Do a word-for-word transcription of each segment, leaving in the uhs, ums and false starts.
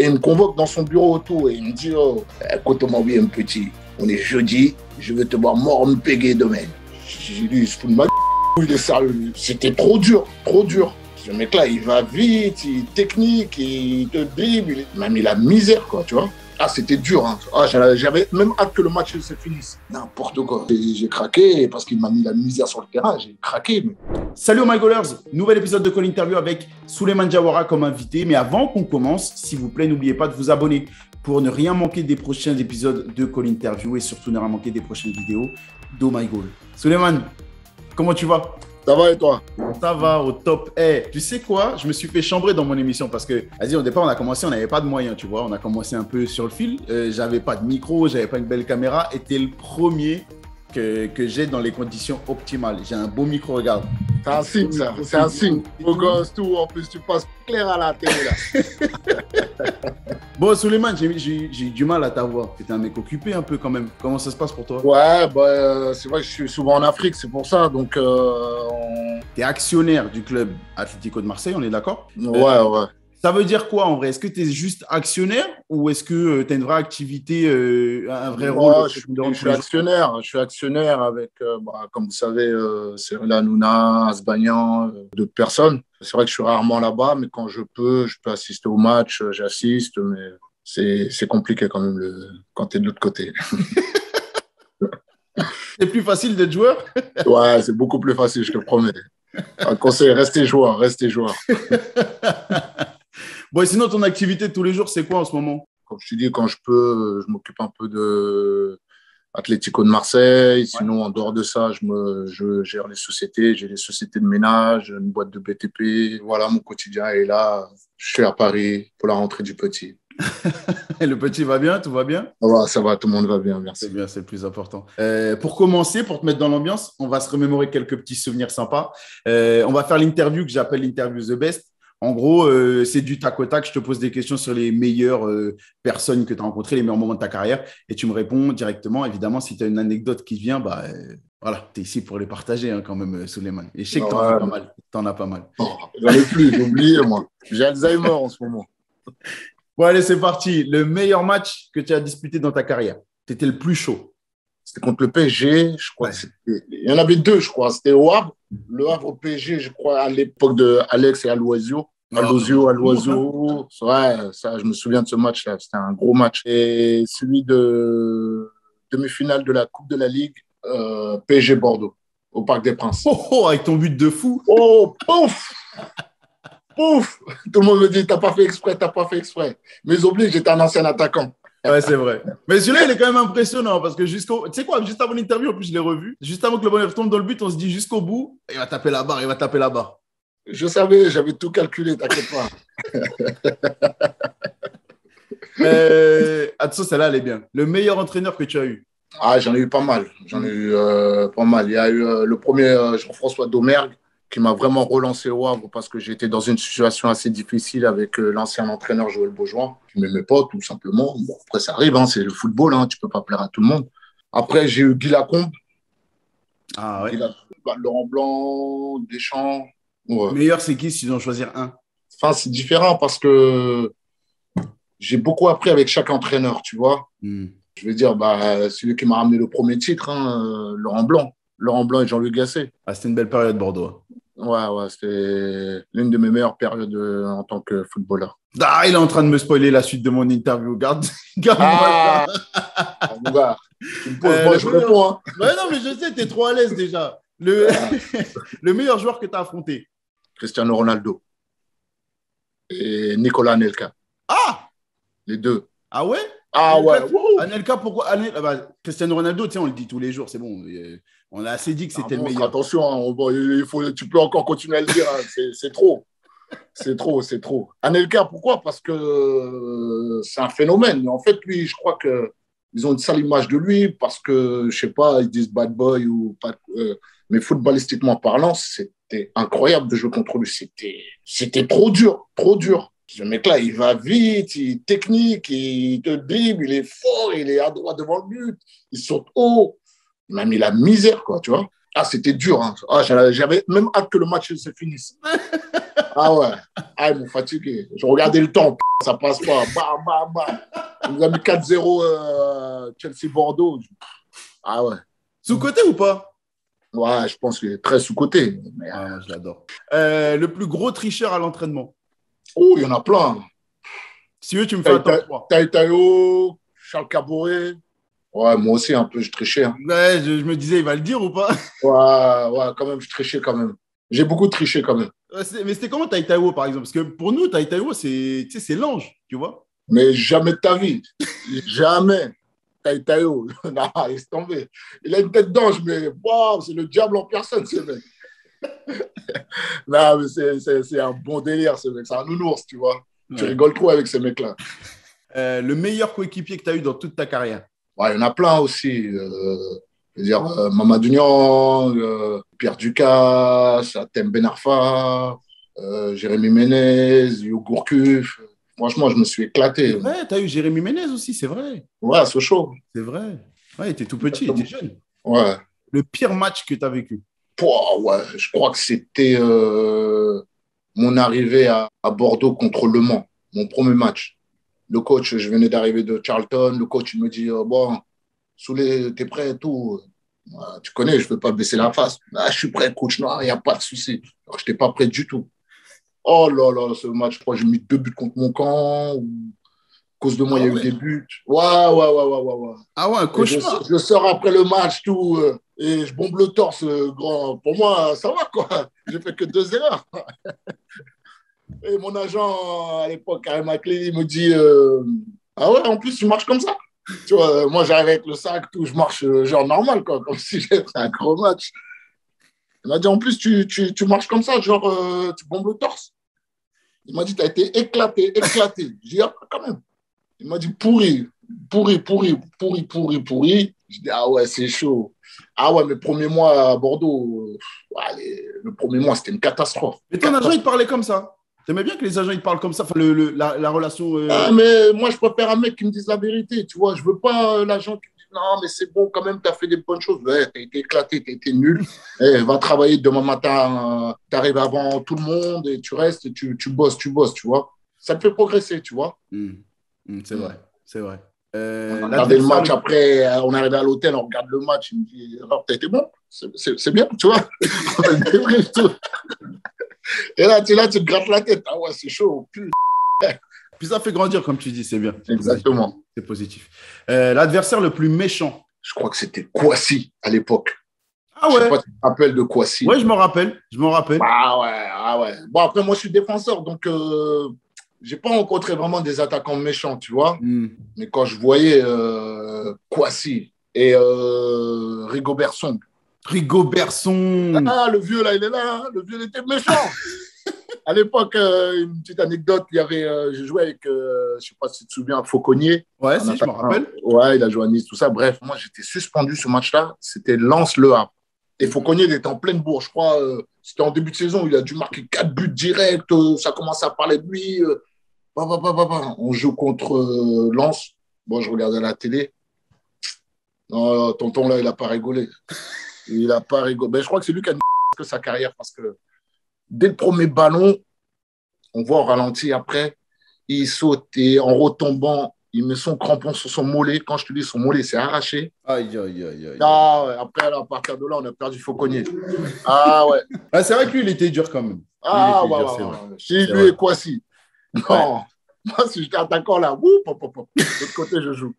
Et il me convoque dans son bureau autour et il me dit « Oh, écoute, mon bien petit, on est jeudi, je vais te voir mort me péguer demain. » J'ai dit « Il se fout de ma gueule, il est sérieux. » C'était trop dur, trop dur. Ce mec-là, il va vite, il est technique, il te dribble. Il m'a mis la misère, quoi, tu vois. Ah, c'était dur, hein. Ah, j'avais même hâte que le match se finisse. N'importe quoi. J'ai craqué parce qu'il m'a mis la misère sur le terrain. J'ai craqué. Mais... Salut Oh My Goalers, nouvel épisode de Colinterview avec Souleymane Diawara comme invité. Mais avant qu'on commence, s'il vous plaît, n'oubliez pas de vous abonner pour ne rien manquer des prochains épisodes de Colinterview et surtout ne rien manquer des prochaines vidéos d'Oh My Goal. Souleymane, comment tu vas? Ça va et toi? Ça va, au top. Hey, tu sais quoi? Je me suis fait chambrer dans mon émission parce que, vas-y, au départ, on a commencé, on n'avait pas de moyens, tu vois. On a commencé un peu sur le fil. Euh, j'avais pas de micro, j'avais pas une belle caméra. Et t'es le premier que, que j'ai dans les conditions optimales. J'ai un beau micro, regarde. C'est un signe, ça. C'est un signe. Au gosse, tout. En plus, tu passes clair à la télé, là. Bon, Souleymane, j'ai eu du mal à t'avoir. T'étais un mec occupé un peu quand même. Comment ça se passe pour toi? Ouais, bah, c'est vrai que je suis souvent en Afrique, c'est pour ça. Donc, euh, on... T'es actionnaire du club Atlético de Marseille, on est d'accord? Ouais, euh, ouais. Ça veut dire quoi en vrai? Est-ce que tu es juste actionnaire ou est-ce que tu as une vraie activité, euh, un vrai rôle? Moi, je, je suis actionnaire. Je suis actionnaire avec, euh, bah, comme vous savez, euh, Cyril Hanouna, Asbagnan, euh, d'autres personnes. C'est vrai que je suis rarement là-bas, mais quand je peux, je peux assister au match, j'assiste, mais c'est compliqué quand même le, quand tu es de l'autre côté. C'est plus facile d'être joueur? Ouais, c'est beaucoup plus facile, je te promets. Un conseil, restez joueur, restez joueur. Bon, et sinon, ton activité de tous les jours, c'est quoi en ce moment? Comme je te dis, quand je peux, je m'occupe un peu de Atlético de Marseille. Sinon, ouais. En dehors de ça, je, me, je gère les sociétés. J'ai les sociétés de ménage, une boîte de B T P. Voilà, mon quotidien est là. Je suis à Paris pour la rentrée du petit. Et le petit va bien? Tout va bien? Ouais, ça va, tout le monde va bien, merci. C'est bien, c'est le plus important. Euh, pour commencer, pour te mettre dans l'ambiance, on va se remémorer quelques petits souvenirs sympas. Euh, on va faire l'interview que j'appelle l'interview The Best. En gros, euh, c'est du tac au tac. Je te pose des questions sur les meilleures euh, personnes que tu as rencontrées, les meilleurs moments de ta carrière. Et tu me réponds directement. Évidemment, si tu as une anecdote qui vient, bah, euh, voilà, tu es ici pour les partager hein, quand même, Souleymane. Et je sais que tu en as pas mal. Tu en as pas mal. Oh, j'en ai plus, j'ai oublié, moi. J'ai Alzheimer en ce moment. Bon, allez, c'est parti. Le meilleur match que tu as disputé dans ta carrière, tu étais le plus chaud? C'était contre le P S G, je crois. Ouais. Il y en avait deux, je crois. C'était au Havre, le Havre au P S G, je crois, à l'époque de Alex et Aloisio. Aloisio, Aloisio. Ouais, ça, je me souviens de ce match-là. C'était un gros match. Et celui de demi-finale de la Coupe de la Ligue, euh, P S G Bordeaux, au Parc des Princes. Oh, oh, avec ton but de fou. Oh, pouf. Pouf. Tout le monde me dit, t'as pas fait exprès, t'as pas fait exprès. Mais ils oublient, j'étais un ancien attaquant. Ouais, c'est vrai. Mais celui-là, il est quand même impressionnant parce que jusqu'au. Tu sais quoi, juste avant l'interview, en plus, je l'ai revu. Juste avant que le bonheur tombe dans le but, on se dit jusqu'au bout, il va taper la barre, il va taper la barre. Je savais, j'avais tout calculé, t'inquiète pas. euh, Atso, celle-là, elle est bien. Le meilleur entraîneur que tu as eu? Ah, j'en ai eu pas mal. J'en ai eu euh, pas mal. Il y a eu euh, le premier euh, Jean-François Domergue qui m'a vraiment relancé au Havre parce que j'étais dans une situation assez difficile avec l'ancien entraîneur Joël Beaujoin, qui ne m'aimait pas, tout simplement. Bon, après, ça arrive, hein, c'est le football, hein, tu ne peux pas plaire à tout le monde. Après, j'ai eu Guy Lacombe, ah, ouais. Guy Lacombe bah, Laurent Blanc, Deschamps. Ouais. Meilleur, c'est qui si tu dois choisir un? Enfin, c'est différent parce que j'ai beaucoup appris avec chaque entraîneur, tu vois. Mm. Je veux dire, bah, celui qui m'a ramené le premier titre, hein, Laurent Blanc. Laurent Blanc et Jean-Luc Gasset. Ah, c'était une belle période, Bordeaux. Ouais, ouais, c'était l'une de mes meilleures périodes en tant que footballeur. Ah, il est en train de me spoiler la suite de mon interview. Garde, garde. Ah, bah, tu me poses, euh, moi, je meilleur... réponds. Hein. Bah, non, mais je sais, t'es trop à l'aise déjà. Le... le meilleur joueur que t'as affronté? Cristiano Ronaldo et Nicolas Anelka. Ah! Les deux. Ah ouais? Ah Anelka, ouais. Wow. Anelka, pourquoi Anel... ah, bah, Cristiano Ronaldo, tu sais, on le dit tous les jours, c'est bon. Euh... On a assez dit que c'était ah bon, le meilleur. Attention, hein, on, il faut, tu peux encore continuer à le dire. Hein, c'est trop. C'est trop, c'est trop. Anelka, pourquoi? Parce que c'est un phénomène. En fait, lui, je crois qu'ils ont une sale image de lui parce que, je sais pas, ils disent bad boy ou pas. Euh, mais footballistiquement parlant, c'était incroyable de jouer contre lui. C'était trop dur, trop dur. Ce mec-là, il va vite, il est technique, il te dribble, il est fort, il est adroit devant le but, il saute haut. Il m'a mis la misère, quoi, tu vois. Ah, c'était dur, hein. Ah, j'avais même hâte que le match se finisse. Ah ouais. Ah, ils m'ont fatigué. Je regardais le temps. Ça passe pas. Bam, bam, bam. On nous a mis quatre zéro euh, Chelsea-Bordeaux. Ah ouais. Sous-côté ou pas? Ouais, je pense que très sous-côté. Mais... Ah, je l'adore. Euh, le plus gros tricheur à l'entraînement? Oh, il y en a plein. Si tu veux, tu me fais attendre. Taïtaïo, Charles Cabouret. Ouais, moi aussi, un peu, je trichais. Hein. Ouais, je, je me disais, il va le dire ou pas? Ouais, ouais, quand même, je trichais quand même. J'ai beaucoup triché quand même. Ouais, mais c'était comment Taïtaïo, par exemple? Parce que pour nous, Taïtaïo, c'est, c'est l'ange, tu vois? Mais jamais de ta vie. Jamais. Taïtaïo, non, laisse tomber. Il a une tête d'ange, mais wow, c'est le diable en personne, ce mec. Non, mais c'est, c'est, c'est un bon délire, ce mec. C'est un nounours, tu vois. Ouais. Tu rigoles trop avec ce mec-là. Euh, le meilleur coéquipier que tu as eu dans toute ta carrière? Ouais, il y en a plein aussi. Euh, je veux dire, euh, Mamadou Niang, euh, Pierre Ducasse, Hatem Ben Arfa, euh, Jérémy Ménez, Gourcuff. Franchement, je me suis éclaté. Ouais, tu as eu Jérémy Ménez aussi, c'est vrai. Ouais, c'est chaud. C'est vrai. Ouais, il était tout petit, il était jeune. Ouais. Le pire match que tu as vécu? Pouah, ouais, je crois que c'était... Euh... mon arrivée à, à Bordeaux contre Le Mans, mon premier match. Le coach, je venais d'arriver de Charlton, le coach il me dit oh, « Bon, Souley, t'es prêt et tout ah, tu connais, je ne peux pas baisser la face. Ah, je suis prêt, coach, non, il n'y a pas de souci. » Je n'étais pas prêt du tout. Oh là là, ce match, je crois que j'ai mis deux buts contre mon camp. Ou... À cause de moi, il ah, y a ouais. eu des buts. Ouais, ouais, ouais, ouais, ouais, ouais. Ah ouais, un cauchemar. Je, je sors après le match, tout... Euh... Et je bombe le torse, grand. Pour moi, ça va, quoi. J'ai fait que deux erreurs. Et mon agent, à l'époque, Karim Akli, il me dit euh, ah ouais, en plus, tu marches comme ça. Tu vois, moi, j'arrive avec le sac, tout, je marche genre normal, quoi, comme si j'avais fait un gros match. Il m'a dit en plus, tu, tu, tu marches comme ça, genre, euh, tu bombes le torse. Il m'a dit t'as été éclaté, éclaté. Je dis ah, quand même. Il m'a dit pourri, pourri, pourri, pourri, pourri, pourri. Je dis ah ouais, c'est chaud. Ah ouais, mes premiers mois à Bordeaux, ouais, les, le premier mois, c'était une catastrophe. Mais ton agent, il te parlait comme ça. T'aimais bien que les agents, ils parlent comme ça, enfin, le, le, la, la relation… Euh... Ah, mais moi, je préfère un mec qui me dise la vérité, tu vois. Je veux pas euh, l'agent qui me dise « Non, mais c'est bon, quand même, t'as fait des bonnes choses. Ouais, t'as été éclaté, t'as été nul. Et, va travailler demain matin, euh, t'arrives avant tout le monde et tu restes et tu, tu bosses, tu bosses, tu vois. » Ça te fait progresser, tu vois. Mmh. Mmh, c'est mmh. vrai, c'est vrai. Euh, on regardait le match, après on arrivait à l'hôtel, on regarde le match, il me dit alors t'as été bon, c'est, c'est, c'est bien, tu vois. Et là tu, là tu te grattes la tête, ah ouais c'est chaud, putain. Puis ça fait grandir comme tu dis, c'est bien. Exactement. C'est positif. Euh, l'adversaire le plus méchant? Je crois que c'était Kouassi à l'époque. Ah ouais. Je sais pas si tu te rappelles de Kouassi. Ouais je m'en rappelle, je m'en rappelle. Ah ouais, ah ouais. Bon après moi je suis défenseur donc... Euh... J'ai pas rencontré vraiment des attaquants méchants, tu vois. Mm. Mais quand je voyais euh, Kouassi et euh, Rigobert Song. Rigobert Song. Ah, le vieux, là, il est là. Hein. Le vieux, il était méchant. À l'époque, euh, une petite anecdote, il y avait, euh, j'ai joué avec, euh, je sais pas si tu te souviens, Fauconnier. Ouais, si, attaquant. Je me rappelle. Ouais, il a joué à Nice, tout ça. Bref, moi, j'étais suspendu ce match-là. C'était Lens-Le Havre. Et Fauconnier, il était en pleine bourre, je crois. Euh, c'était en début de saison. Il a dû marquer quatre buts directs. Euh, ça commence à parler de lui. Euh, Bah, bah, bah, bah, bah. On joue contre euh, Lens. Bon, je regardais la télé. Non, tonton, là, il n'a pas rigolé. Il n'a pas rigolé. Ben, je crois que c'est lui qui a que sa carrière parce que dès le premier ballon, on voit au ralenti après, il saute et en retombant, il met son crampon sur son mollet. Quand je te dis son mollet, c'est arraché. Aïe, aïe, aïe, aïe. Ah, après, alors, à partir de là, on a perdu Fauconnier. Ah, ouais. Ah, c'est vrai que lui, il était dur quand même. Ah, ouais, dur, ouais, ouais. Chez lui, et Kouassi. Non, ouais. Moi, si j'étais attaquant là, wouh, pop, pop, pop. De l'autre côté, je joue.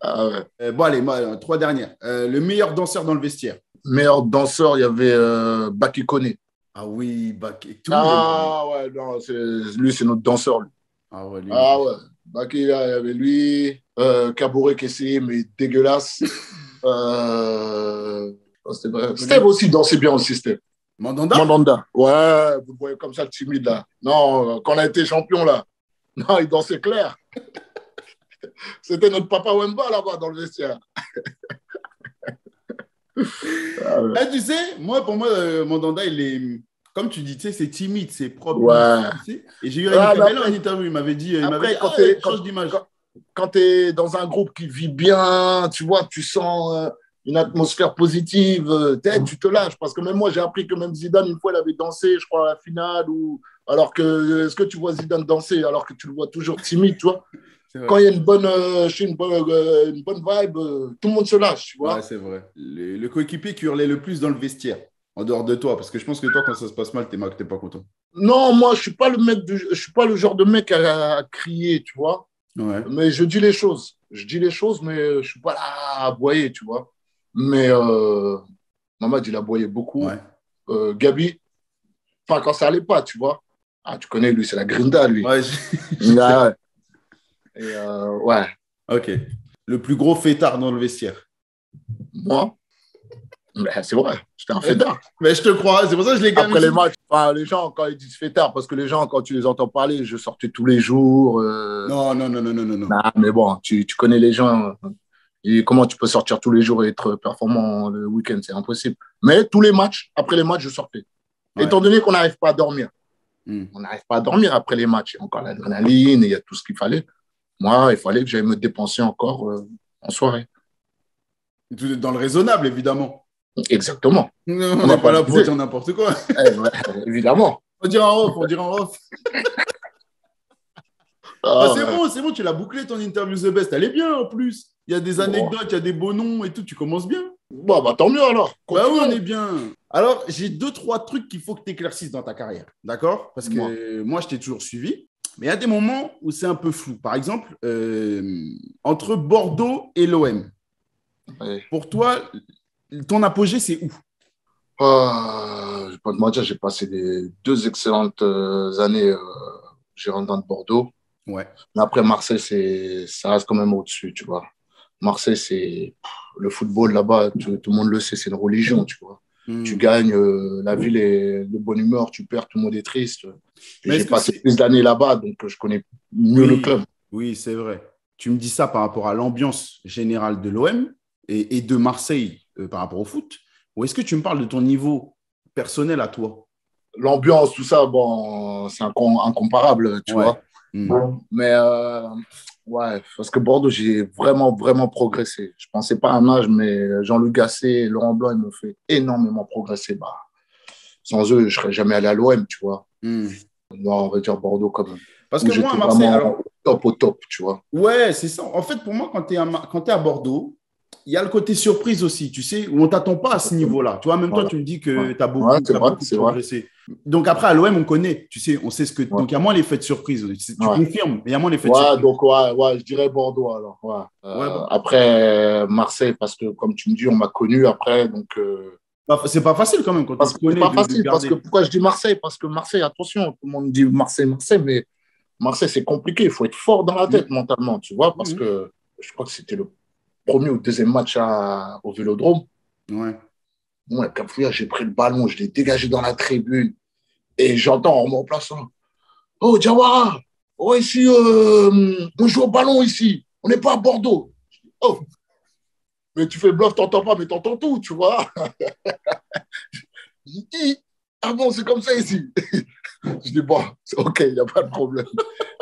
Ah, ouais. euh, bon, allez, moi, trois dernières. Euh, le meilleur danseur dans le vestiaire? Meilleur danseur, il y avait euh, Baki Kone. Ah oui, Baki. Tout ah les... ouais, non, c'est... lui, c'est notre danseur. Lui. Ah ouais, lui. Ah ouais, Baki, là, il y avait lui. Euh, Cabouret qui essayait, mais dégueulasse. euh... oh, c'était vrai. Steve aussi dansait bien aussi, Steve. Mandanda Mandanda, ouais, vous le voyez comme ça, timide, là. Non, quand on a été champion, là, non, il dansait clair. C'était notre papa Wemba, là-bas, dans le vestiaire. Ah, ouais. Là, tu sais, moi, pour moi, euh, Mandanda, il est, comme tu dis, tu sais, c'est timide, c'est propre. Ouais. Tu sais, et j'ai eu ah, une là, en interview, il m'avait dit, il m'avait dit, quand ah, t'es, quand, change d'image. Quand, quand tu es dans un groupe qui vit bien, tu vois, tu sens... Euh, une atmosphère positive, tu te lâches. Parce que même moi, j'ai appris que même Zidane, une fois, il avait dansé, je crois, à la finale. Ou... Alors que, est-ce que tu vois Zidane danser alors que tu le vois toujours timide, tu vois ? Quand il y a une bonne, euh, une bonne, euh, une bonne vibe, euh, tout le monde se lâche, tu vois ? Ouais, c'est vrai. Le, le coéquipier qui hurlait le plus dans le vestiaire, en dehors de toi, parce que je pense que toi, quand ça se passe mal, t'es mal, t'es pas content. Non, moi, je suis pas le mec du, je suis pas le genre de mec à, à crier, tu vois ? Ouais. Mais je dis les choses. Je dis les choses, mais je suis pas là à aboyer, tu vois ? Mais euh, Mamad, il aboyait beaucoup. Ouais. Euh, Gabi, enfin, quand ça allait pas, tu vois. Ah, tu connais, lui, c'est la grinda, lui. Ouais, je... ah, ouais. Et euh, ouais. Ok. Le plus gros fêtard dans le vestiaire. Moi ben, c'est vrai, j'étais un fêtard. Mais je te crois, c'est pour ça que je l'ai gagné. Après les matchs, enfin, les gens, quand ils disent fêtard, parce que les gens, quand tu les entends parler, je sortais tous les jours. Euh... Non, non, non, non, non, non. Non, nah, mais bon, tu, tu connais les gens. Euh... Et comment tu peux sortir tous les jours et être performant le week-end? C'est impossible. Mais tous les matchs, après les matchs, je sortais. Ouais. Étant donné qu'on n'arrive pas à dormir. Mmh. On n'arrive pas à dormir après les matchs. Il y a encore l'adrénaline, il y a tout ce qu'il fallait. Moi, il fallait que j'aille me dépenser encore euh, en soirée. Dans le raisonnable, évidemment. Exactement. Non, on n'est pas là pour dire n'importe quoi. Eh, bah, évidemment. On dira en off, on dira en off. Ah, ah, c'est ouais. bon, c'est bon, tu l'as bouclé ton interview The Best. Elle est bien en plus. Il y a des anecdotes, il y a des beaux noms et tout. Tu commences bien. Bon, bah tant mieux alors. Bah oui, on est bien. Alors, j'ai deux, trois trucs qu'il faut que tu éclaircisses dans ta carrière. D'accord ? Parce que moi, moi je t'ai toujours suivi. Mais il y a des moments où c'est un peu flou. Par exemple, euh, entre Bordeaux et l'O M. Ouais. Pour toi, ton apogée, c'est où ? euh, Je vais pas te mentir, j'ai passé des, deux excellentes euh, années euh, gérandant de Bordeaux. Ouais. Mais après, Marseille, c'est, ça reste quand même au-dessus, tu vois. Marseille, c'est le football là-bas, tout, tout le monde le sait, c'est une religion, tu vois. Mmh. Tu gagnes, euh, la ville est de bonne humeur, tu perds, tout le monde est triste. J'ai passé plus d'années là-bas, donc je connais mieux oui, le club. Oui, c'est vrai. Tu me dis ça par rapport à l'ambiance générale de l'O M et, et de Marseille euh, par rapport au foot. Ou est-ce que tu me parles de ton niveau personnel à toi? L'ambiance, tout ça, bon, c'est incom- incomparable, tu ouais. vois. Mmh. Mais euh, ouais, parce que Bordeaux, j'ai vraiment, vraiment progressé. Je ne pensais pas à un âge, mais Jean-Luc Gasset et Laurent Blanc, ils m'ont fait énormément progresser. Bah, sans eux, je ne serais jamais allé à l'O M, tu vois. Mmh. Non, on va dire Bordeaux quand même. Parce que moi, à Marseille, alors... au top, au top, tu vois. Ouais, c'est ça. En fait, pour moi, quand tu es à, Mar... à Bordeaux, il y a le côté surprise aussi, tu sais, où on ne t'attend pas à ce niveau-là. Tu vois, même voilà. toi, tu me dis que tu as beaucoup, ouais, t'as vrai, beaucoup progressé. Vrai. Donc, après, à l'O M, on connaît, tu sais, on sait ce que… Ouais. Donc, il y a moins l'effet de surprise, tu ouais. confirmes, il y a moins l'effet ouais, de surprise. Donc, ouais, ouais, je dirais Bordeaux, alors, ouais. Euh, ouais, bon. Après, Marseille, parce que, comme tu me dis, on m'a connu après, donc… Euh... Bah, c'est pas facile, quand même, quand parce on se connaît. C'est pas de, facile, de parce que, pourquoi je dis Marseille? Parce que Marseille, attention, tout le monde dit Marseille, Marseille, mais Marseille, c'est compliqué, il faut être fort dans la tête, mmh. mentalement, tu vois, parce mmh. que je crois que c'était le premier ou deuxième match à, au Vélodrome. Ouais. Moi, bon, j'ai pris le ballon, je l'ai dégagé dans la tribune et j'entends en me remplaçant « Oh, Diawara, oh, ici, euh, on joue au ballon ici, on n'est pas à Bordeaux. » Oh, mais tu fais bluff, t'entends pas, mais t'entends tout, tu vois. J'ai dit « Ah bon, c'est comme ça ici. » Je dis « Bon, ok, il n'y a pas de problème. »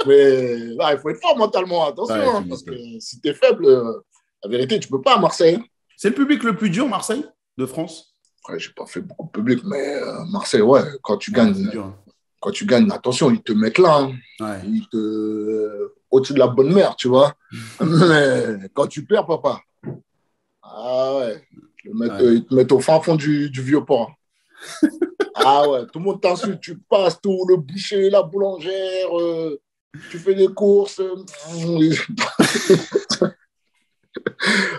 Mais là, il faut être fort mentalement, attention, ouais, hein, parce que si t'es faible, la vérité, tu peux pas à Marseille. C'est le public le plus dur, Marseille, de France? Ouais, j'ai pas fait beaucoup de public, mais euh, Marseille, ouais, quand tu gagnes, ouais, dur, hein. quand tu gagnes, attention, ils te mettent là, hein. ouais. ils te euh, au-dessus de la bonne mère, tu vois. Mais quand tu perds, papa, ah ouais, ils te mettent, ouais. euh, ils te mettent au fin fond du, du vieux port. Ah ouais, tout le monde t'insulte, tu passes tout, le boucher, la boulangère, euh, tu fais des courses. Euh...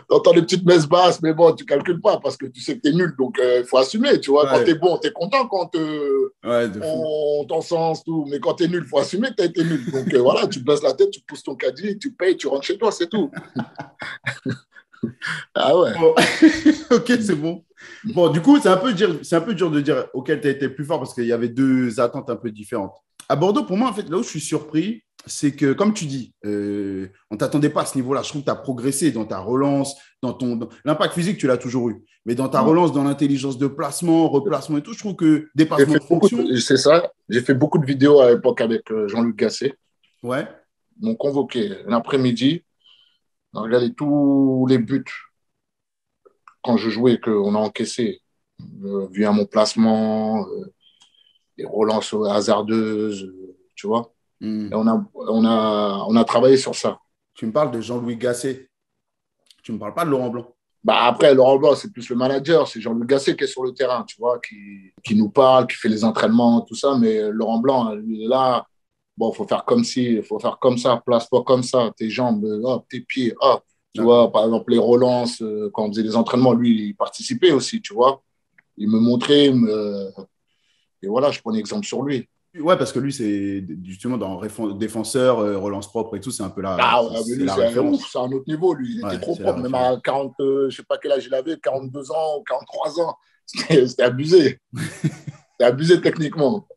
T'entends des petites messes basses, mais bon, tu calcules pas parce que tu sais que t'es nul, donc il euh, faut assumer, tu vois. Ouais. Quand t'es bon, t'es content quand te... ouais, on t'encense, tout, mais quand t'es nul, il faut assumer que t'as été nul. Donc euh, voilà, tu baisses la tête, tu pousses ton caddie, tu payes, tu rentres chez toi, c'est tout. Ah ouais. Bon. Ok, c'est bon. Bon, du coup, c'est un peu dur, c'est un peu dur de dire auquel t'as été plus fort parce qu'il y avait deux attentes un peu différentes. À Bordeaux, pour moi, en fait, là où je suis surpris, c'est que, comme tu dis, euh, on ne t'attendait pas à ce niveau-là. Je trouve que tu as progressé dans ta relance, dans ton… Dans... L'impact physique, tu l'as toujours eu. Mais dans ta relance, dans l'intelligence de placement, replacement et tout, je trouve que dépassement de fonction… De... C'est ça. J'ai fait beaucoup de vidéos à l'époque avec Jean-Luc Gasset. Ouais. Ils m'ont convoqué l'après-midi. On regardait tous les buts quand je jouais, qu'on a encaissé, euh, vu à mon placement, euh, les relances hasardeuses, euh, tu vois. Mm. Et on a, on, a, on a travaillé sur ça. Tu me parles de Jean-Luc Gasset. Tu ne me parles pas de Laurent Blanc. Bah après, Laurent Blanc, c'est plus le manager. C'est Jean-Luc Gasset qui est sur le terrain, tu vois, qui, qui nous parle, qui fait les entraînements, tout ça. Mais Laurent Blanc, lui, là, bon, il faut faire comme ci, il faut faire comme ça, place-toi comme ça, tes jambes, hop, tes pieds, hop. Tu vois, par exemple, les relances, euh, quand on faisait les entraînements, lui, il participait aussi, tu vois. Il me montrait, il me... et voilà, je prenais exemple sur lui. Ouais, parce que lui, c'est justement dans défenseur, euh, relance propre et tout, c'est un peu la, ah, ouais, c'est lui, la c'est référence. Ouf, c'est un autre niveau, lui. Il ouais, était trop propre, même à quarante, euh, je sais pas quel âge il avait, quarante-deux ans ou quarante-trois ans. C'était, c'était abusé. C'était abusé techniquement.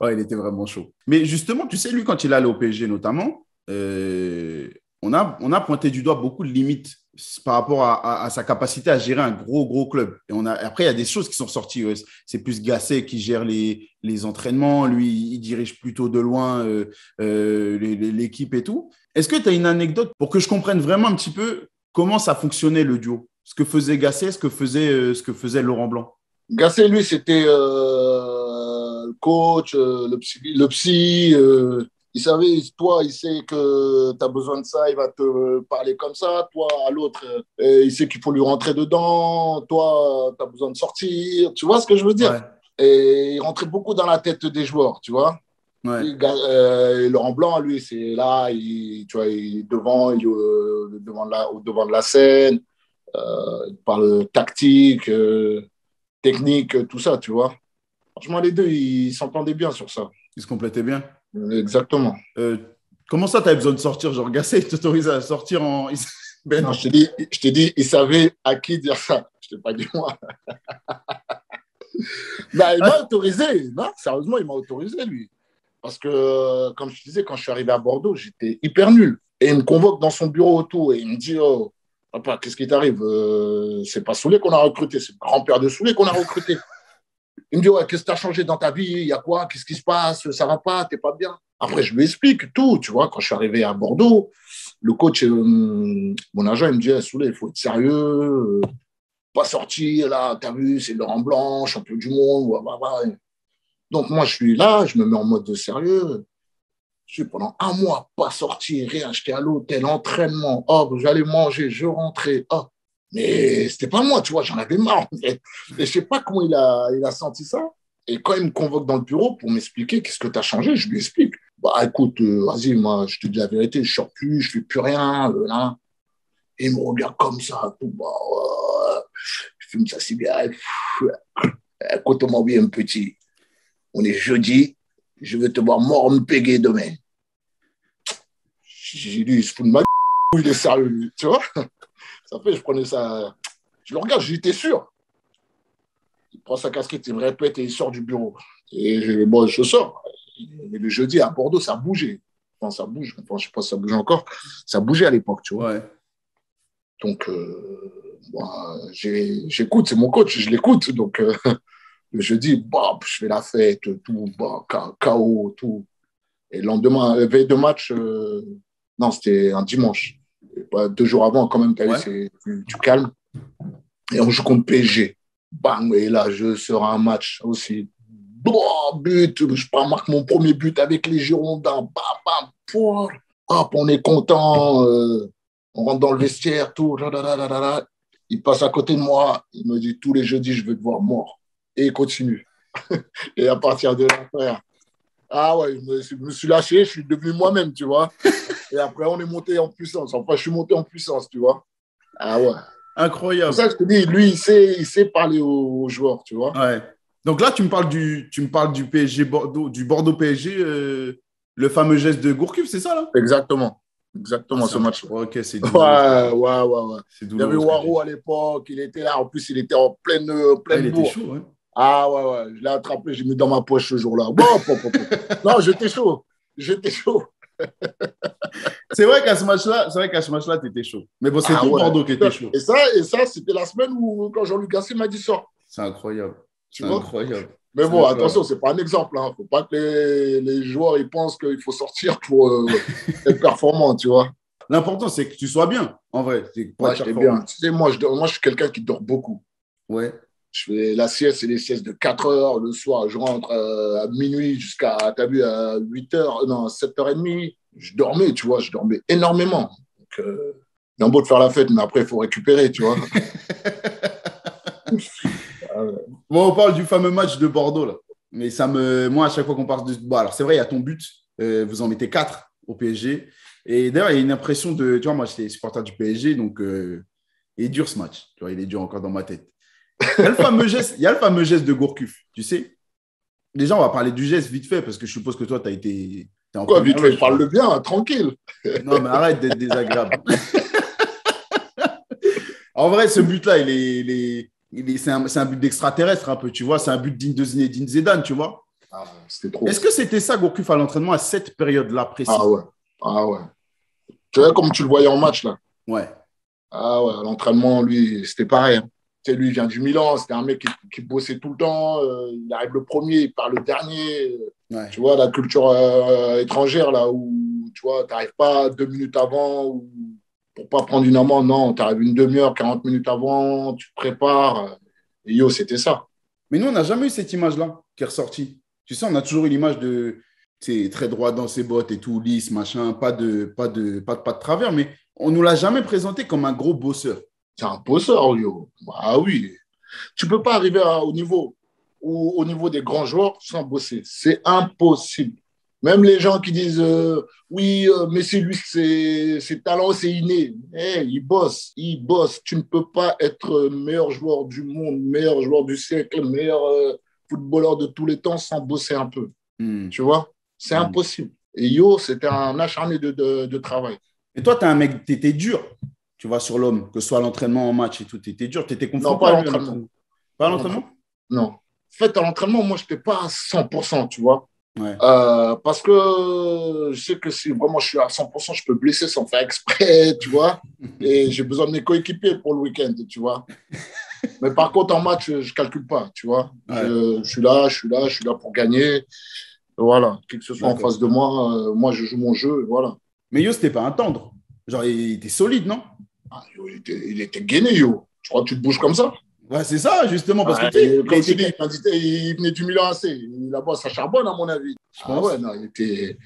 Ouais, il était vraiment chaud. Mais justement, tu sais, lui, quand il allait au P S G notamment, euh... On a, on a pointé du doigt beaucoup de limites par rapport à, à, à sa capacité à gérer un gros, gros club. Et on a, après, il y a des choses qui sont sorties. Ouais. C'est plus Gasset qui gère les, les entraînements. Lui, il dirige plutôt de loin euh, euh, l'équipe et tout. Est-ce que tu as une anecdote pour que je comprenne vraiment un petit peu comment ça fonctionnait le duo ? Ce que faisait Gasset, ce que faisait, euh, ce que faisait Laurent Blanc ? Gasset, lui, c'était euh, le coach, euh, le psy… Le psy euh... Il savait, toi, il sait que tu as besoin de ça, il va te parler comme ça. Toi, à l'autre, il sait qu'il faut lui rentrer dedans. Toi, tu as besoin de sortir. Tu vois ce que je veux dire ? Ouais. Et il rentrait beaucoup dans la tête des joueurs, tu vois ? Ouais. Et, euh, et Laurent Blanc, lui, c'est là, il, tu vois, il est devant, il, euh, devant, de la, devant de la scène. Euh, il parle tactique, euh, technique, tout ça, tu vois ? Franchement, les deux, ils s'entendaient bien sur ça. Ils se complétaient bien ? Exactement. Euh, comment ça, tu avais besoin de sortir ? Genre, Gasset, il t'autorisait à sortir en… Ben non, je t'ai dit, je t'ai dit, il savait à qui dire ça. Je ne t'ai pas dit moi. Non, il m'a autorisé. Non, sérieusement, il m'a autorisé, lui. Parce que, comme je te disais, quand je suis arrivé à Bordeaux, j'étais hyper nul. Et il me convoque dans son bureau autour et il me dit, oh, papa, qu'est-ce qui t'arrive ? euh, C'est pas Souley qu'on a recruté, c'est le grand-père de Souley qu'on a recruté. Il me dit, ouais, qu'est-ce que tu as changé dans ta vie ? Il y a quoi ? Qu'est-ce qui se passe ? Ça va pas ? T'es pas bien ? Après, je lui explique tout, tu vois. Quand je suis arrivé à Bordeaux, le coach, euh, mon agent, il me dit, eh, Souley, il faut être sérieux, euh, pas sortir, là, t'as vu, c'est Laurent Blanc, champion du monde, ouais, ouais, ouais. Donc, moi, je suis là, je me mets en mode de sérieux. Je suis pendant un mois, pas sorti, rien, j'étais à l'hôtel, entraînement, hop, j'allais manger, je rentrais, hop. Mais c'était pas moi, tu vois, j'en avais marre. Et je sais pas comment il a, il a senti ça. Et quand il me convoque dans le bureau pour m'expliquer qu'est-ce que tu as changé, je lui explique. Bah écoute, euh, vas-y, moi, je te dis la vérité, je sors plus, je fais plus rien. Euh, là. Et il me regarde comme ça, tout. Bah, euh, je fume sa cigarette. Quand on m'a oublié un petit, on est jeudi, je vais te voir mort me péguer demain. J'ai dit, il se fout de ma gueule, il est sérieux, tu vois. Ça fait, je prenais ça, je le regarde, j'étais sûr. Il prend sa casquette, il me répète et il sort du bureau. Et je, bon, je sors. Mais le jeudi à Bordeaux, ça bougeait. Enfin, ça bouge. Enfin, je ne sais pas si ça bougeait encore. Ça bougeait à l'époque, tu vois. Ouais. Donc, euh, bah, j'ai, j'écoute, c'est mon coach, je l'écoute. Donc, euh, le jeudi, bah, je fais la fête, tout, bah, K O, tout. Et le lendemain, euh, veille de match, euh, non, c'était un dimanche. Bah, deux jours avant, quand même, ouais. C'est du, du calme. Et on joue contre P S G. Bang, et là, je sors un match aussi. Boah, but, je marque mon premier but avec les Girondins. Bam, bam, hop, on est content. Euh, on rentre dans le vestiaire, tout. Dadadadada. Il passe à côté de moi. Il me dit, tous les jeudis, je veux te voir mort. Et il continue. Et à partir de là, frère. Ah ouais, je me, je me suis lâché, je suis devenu moi-même, tu vois. Et après, on est monté en puissance. Enfin, je suis monté en puissance, tu vois. Ah ouais. Incroyable. C'est ça que je te dis, lui, il sait, il sait parler aux, aux joueurs, tu vois. Ouais. Donc là, tu me parles du, tu me parles du P S G Bordeaux, du Bordeaux-P S G, euh, le fameux geste de Gourcuff, c'est ça, là ? Exactement. Exactement, ah, ce match. Ouais, ok, c'est douloureux. Ouais, ouais, ouais. ouais. C'est douloureux, il y avait Waro à l'époque, il était là. En plus, il était en pleine bourre. Ah, il était chaud, ouais. Ah ouais, ouais, je l'ai attrapé, j'ai mis dans ma poche ce jour-là. Bon, bon, bon, bon. Non, j'étais chaud, j'étais chaud. C'est vrai qu'à ce match-là, c'est vrai qu'à ce match-là, t'étais chaud. Mais bon, c'est ah, tout ouais. Bordeaux qui était chaud. Et ça, et ça, c'était la semaine où quand Jean-Luc Gasset m'a dit ça. C'est incroyable. Tu c'est vois incroyable. Mais c'est bon, incroyable. Attention, c'est pas un exemple. Hein. Faut pas que les, les joueurs ils pensent qu'il faut sortir pour euh, être performant, tu vois. L'important, c'est que tu sois bien, en vrai. Moi, ouais, bien. Tu sais, moi, je, moi, je suis quelqu'un qui dort beaucoup. Ouais. Je fais la sieste, c'est des siestes de quatre heures le soir. Je rentre à minuit jusqu'à, t'as vu, à huit heures, non, sept heures trente. Je dormais, tu vois, je dormais énormément. Donc, euh, c'est beau de faire la fête, mais après, il faut récupérer, tu vois. Bon, on parle du fameux match de Bordeaux, là. Mais ça me... moi, à chaque fois qu'on parle de... Bon, alors, c'est vrai, il y a ton but. Euh, vous en mettez quatre au P S G. Et d'ailleurs, il y a une impression de... Tu vois, moi, j'étais supporter du P S G, donc euh... il est dur ce match. Tu vois, il est dur encore dans ma tête. Il y a le fameux geste, il y a le fameux geste de Gourcuff, tu sais. Déjà, on va parler du geste vite fait, parce que je suppose que toi, tu as été... Quoi, vite fait, parle-le bien, hein, tranquille. Non, mais arrête d'être désagréable. En vrai, ce but-là, il est... Il est... C'est un, un but d'extraterrestre un peu, tu vois. C'est un but digne de Zinedine Zidane, tu vois. Ah, c'était trop. Est-ce que c'était ça, Gourcuff, à l'entraînement, à cette période-là précise? Ah ouais. Ah ouais. Tu vois, comme tu le voyais en match, là. Ouais. Ah ouais, à l'entraînement, lui, c'était pareil. Hein. Tu sais, lui, il vient du Milan. C'était un mec qui, qui bossait tout le temps. Euh, il arrive le premier, il part le dernier. Ouais. Tu vois, la culture euh, étrangère, là, où tu vois, t'arrives pas deux minutes avant ou... Pour ne pas prendre une amende, non, tu arrives une demi-heure, quarante minutes avant, tu te prépares. Et yo, c'était ça. Mais nous, on n'a jamais eu cette image-là qui est ressortie. Tu sais, on a toujours eu l'image de très droit dans ses bottes et tout, lisse, machin, pas de, pas de, pas de, pas de travers, mais on ne nous l'a jamais présenté comme un gros bosseur. C'est un bosseur, yo. Ah oui. Tu ne peux pas arriver à, au, niveau, au, au niveau des grands joueurs sans bosser. C'est impossible. Même les gens qui disent euh, oui, euh, mais c'est lui, ses talents, c'est inné. Hey, il bosse, il bosse. Tu ne peux pas être meilleur joueur du monde, meilleur joueur du siècle, meilleur euh, footballeur de tous les temps sans bosser un peu. Mmh. Tu vois, c'est mmh. impossible. Et yo, c'était un acharné de, de, de travail. Et toi, tu es un mec, tu étais dur, tu vois, sur l'homme, que ce soit l'entraînement, en match et tout, tu étais dur, tu étais confiant. Non, pas à l'entraînement. Pas à l'entraînement ? Non. En fait, à l'entraînement, moi, je n'étais pas à cent pour cent, tu vois. Ouais. Euh, parce que je sais que si vraiment je suis à cent pour cent, je peux blesser sans faire exprès, tu vois. Et j'ai besoin de mes coéquipiers pour le week-end, tu vois. Mais par contre, en match, je ne calcule pas, tu vois. Ouais. Je, je suis là, je suis là, je suis là pour gagner. Voilà, qui que ce soit en face de moi, euh, moi, je joue mon jeu, voilà. Mais yo, c'était pas un tendre. Genre, il était solide, non? Ah, yo, il, était, il était gainé, yo. Je crois que tu te bouges comme ça. Ouais, c'est ça, justement, parce ah, que comme tu dis, il venait du Milan A C. Là-bas, ça charbonne, à mon avis. Ah ouais, non, il était,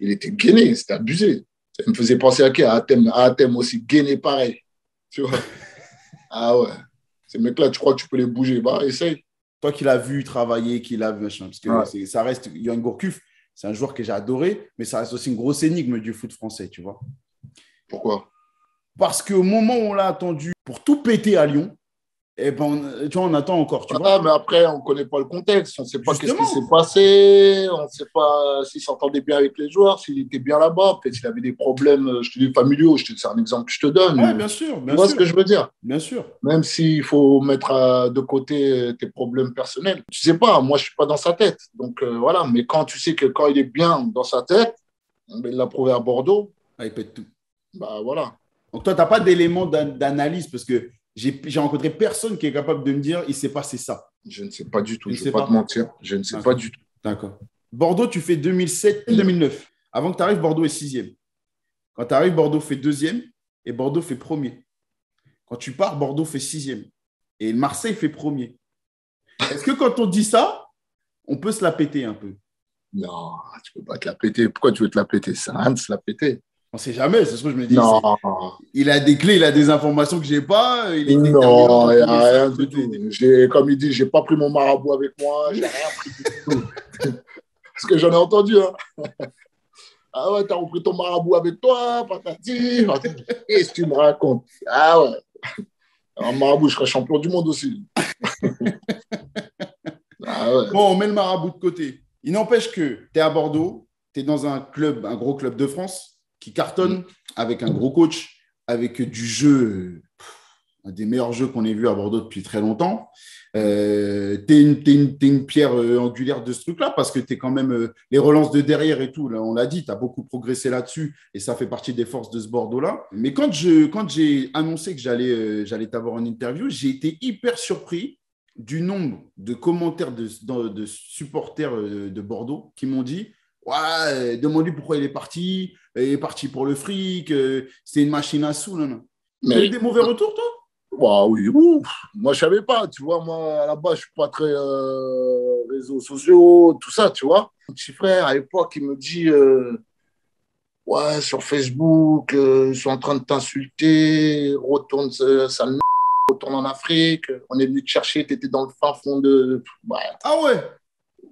il était gainé, c'était abusé. Ça me faisait penser à qui? À Hatem, à Hatem aussi, gainé pareil. Tu vois? Ah ouais. Ces mecs-là, tu crois que tu peux les bouger? Bah, essaye. Toi qui l'as vu travailler, qui l'a vu, machin. Parce que ouais. Ça reste, Yann Gourcuff, c'est un joueur que j'ai adoré, mais ça reste aussi une grosse énigme du foot français, tu vois. Pourquoi? Parce qu'au moment où on l'a attendu pour tout péter à Lyon, eh ben, tu vois, on attend encore, tu ah, vois. Mais après, on ne connaît pas le contexte, on ne sait pas qu'est-ce qui s'est passé, on ne sait pas s'il s'entendait bien avec les joueurs, s'il était bien là-bas, peut-être s'il avait des problèmes, je te dis, familiaux, c'est un exemple que je te donne. Oui, bien sûr. Bien tu vois sûr. Ce que je veux dire? Bien sûr. Même s'il faut mettre de côté tes problèmes personnels. Tu ne sais pas, moi, je ne suis pas dans sa tête. Donc, euh, voilà, mais quand tu sais que quand il est bien dans sa tête, il l'a prouvé à Bordeaux. Ah, il pète tout. Bah, voilà. Donc, toi, tu n'as pas d'éléments d'analyse parce que j'ai rencontré personne qui est capable de me dire il s'est passé ça. Je ne sais pas du tout, il je ne vais pas, pas te mentir. Je ne sais pas du tout. D'accord. Bordeaux, tu fais deux mille sept deux mille neuf. Avant que tu arrives, Bordeaux est sixième. Quand tu arrives, Bordeaux fait deuxième et Bordeaux fait premier. Quand tu pars, Bordeaux fait sixième et Marseille fait premier. Est-ce que quand on dit ça, on peut se la péter un peu? Non, tu ne peux pas te la péter. Pourquoi tu veux te la péter? Ça rien de se la péter. On ne sait jamais, c'est ce que je me dis. Non. Il a des clés, il a des informations que je n'ai pas. Il est non, il n'y a rien du tout. tout. Comme il dit, je n'ai pas pris mon marabout avec moi, j'ai rien pris du tout. Parce que j'en ai entendu. Hein. Ah ouais, t'as repris ton marabout avec toi, patati. Qu'est-ce que tu me racontes? Ah ouais. Un marabout, je serais champion du monde aussi. Ah ouais. Bon, on met le marabout de côté. Il n'empêche que tu es à Bordeaux, tu es dans un club, un gros club de France, qui cartonne avec un gros coach, avec du jeu, un des meilleurs jeux qu'on ait vu à Bordeaux depuis très longtemps. Euh, tu es une, t'es une, t'es une pierre angulaire de ce truc-là parce que tu es quand même… Euh, les relances de derrière et tout, là, on l'a dit, tu as beaucoup progressé là-dessus et ça fait partie des forces de ce Bordeaux-là. Mais quand je, quand j'ai annoncé que j'allais, euh, j'allais t'avoir en interview, j'ai été hyper surpris du nombre de commentaires de, de, de supporters de Bordeaux qui m'ont dit ouais, « demande-lui pourquoi il est parti ». est parti pour le fric, c'est une machine à sous. Non, non. Mais... Tu as eu des mauvais retours, toi? Bah oui, ouf. Moi je savais pas, tu vois, moi à la base je suis pas très euh, réseaux sociaux, tout ça, tu vois. Mon petit frère à l'époque il me dit euh, ouais, sur Facebook, euh, ils sont en train de t'insulter, retourne euh, sale m***, retourne en Afrique, on est venu te chercher, t'étais dans le fin fond de... Bah, ah ouais?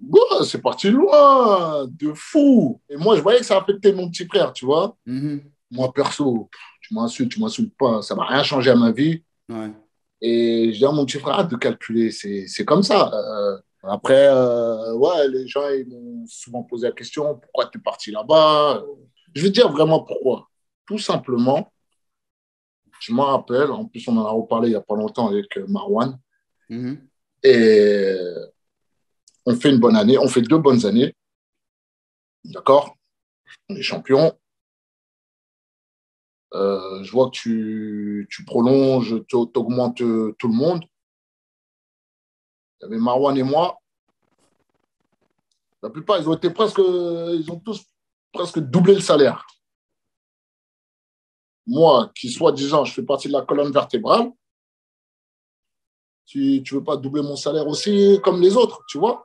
Bah, c'est parti loin, de fou. Et moi je voyais que ça affectait mon petit frère, tu vois. Mm-hmm. Moi perso, tu m'insultes, tu m'insultes pas, ça va rien changer à ma vie. Ouais. Et je dis à mon petit frère, hâte de calculer, c'est, c'est comme ça. Euh, après, euh, ouais, les gens ils m'ont souvent posé la question, pourquoi tu es parti là-bas? Je vais dire vraiment pourquoi. Tout simplement, je m'en rappelle, en plus on en a reparlé il n'y a pas longtemps avec Marwan, mm-hmm. et on fait une bonne année, on fait deux bonnes années, d'accord? On est champion. Euh, je vois que tu, tu prolonges, tu augmentes tout le monde. Il y avait Marwan et moi. La plupart, ils ont été presque, ils ont tous presque doublé le salaire. Moi, qui soi-disant, je fais partie de la colonne vertébrale, tu ne veux pas doubler mon salaire aussi comme les autres, tu vois?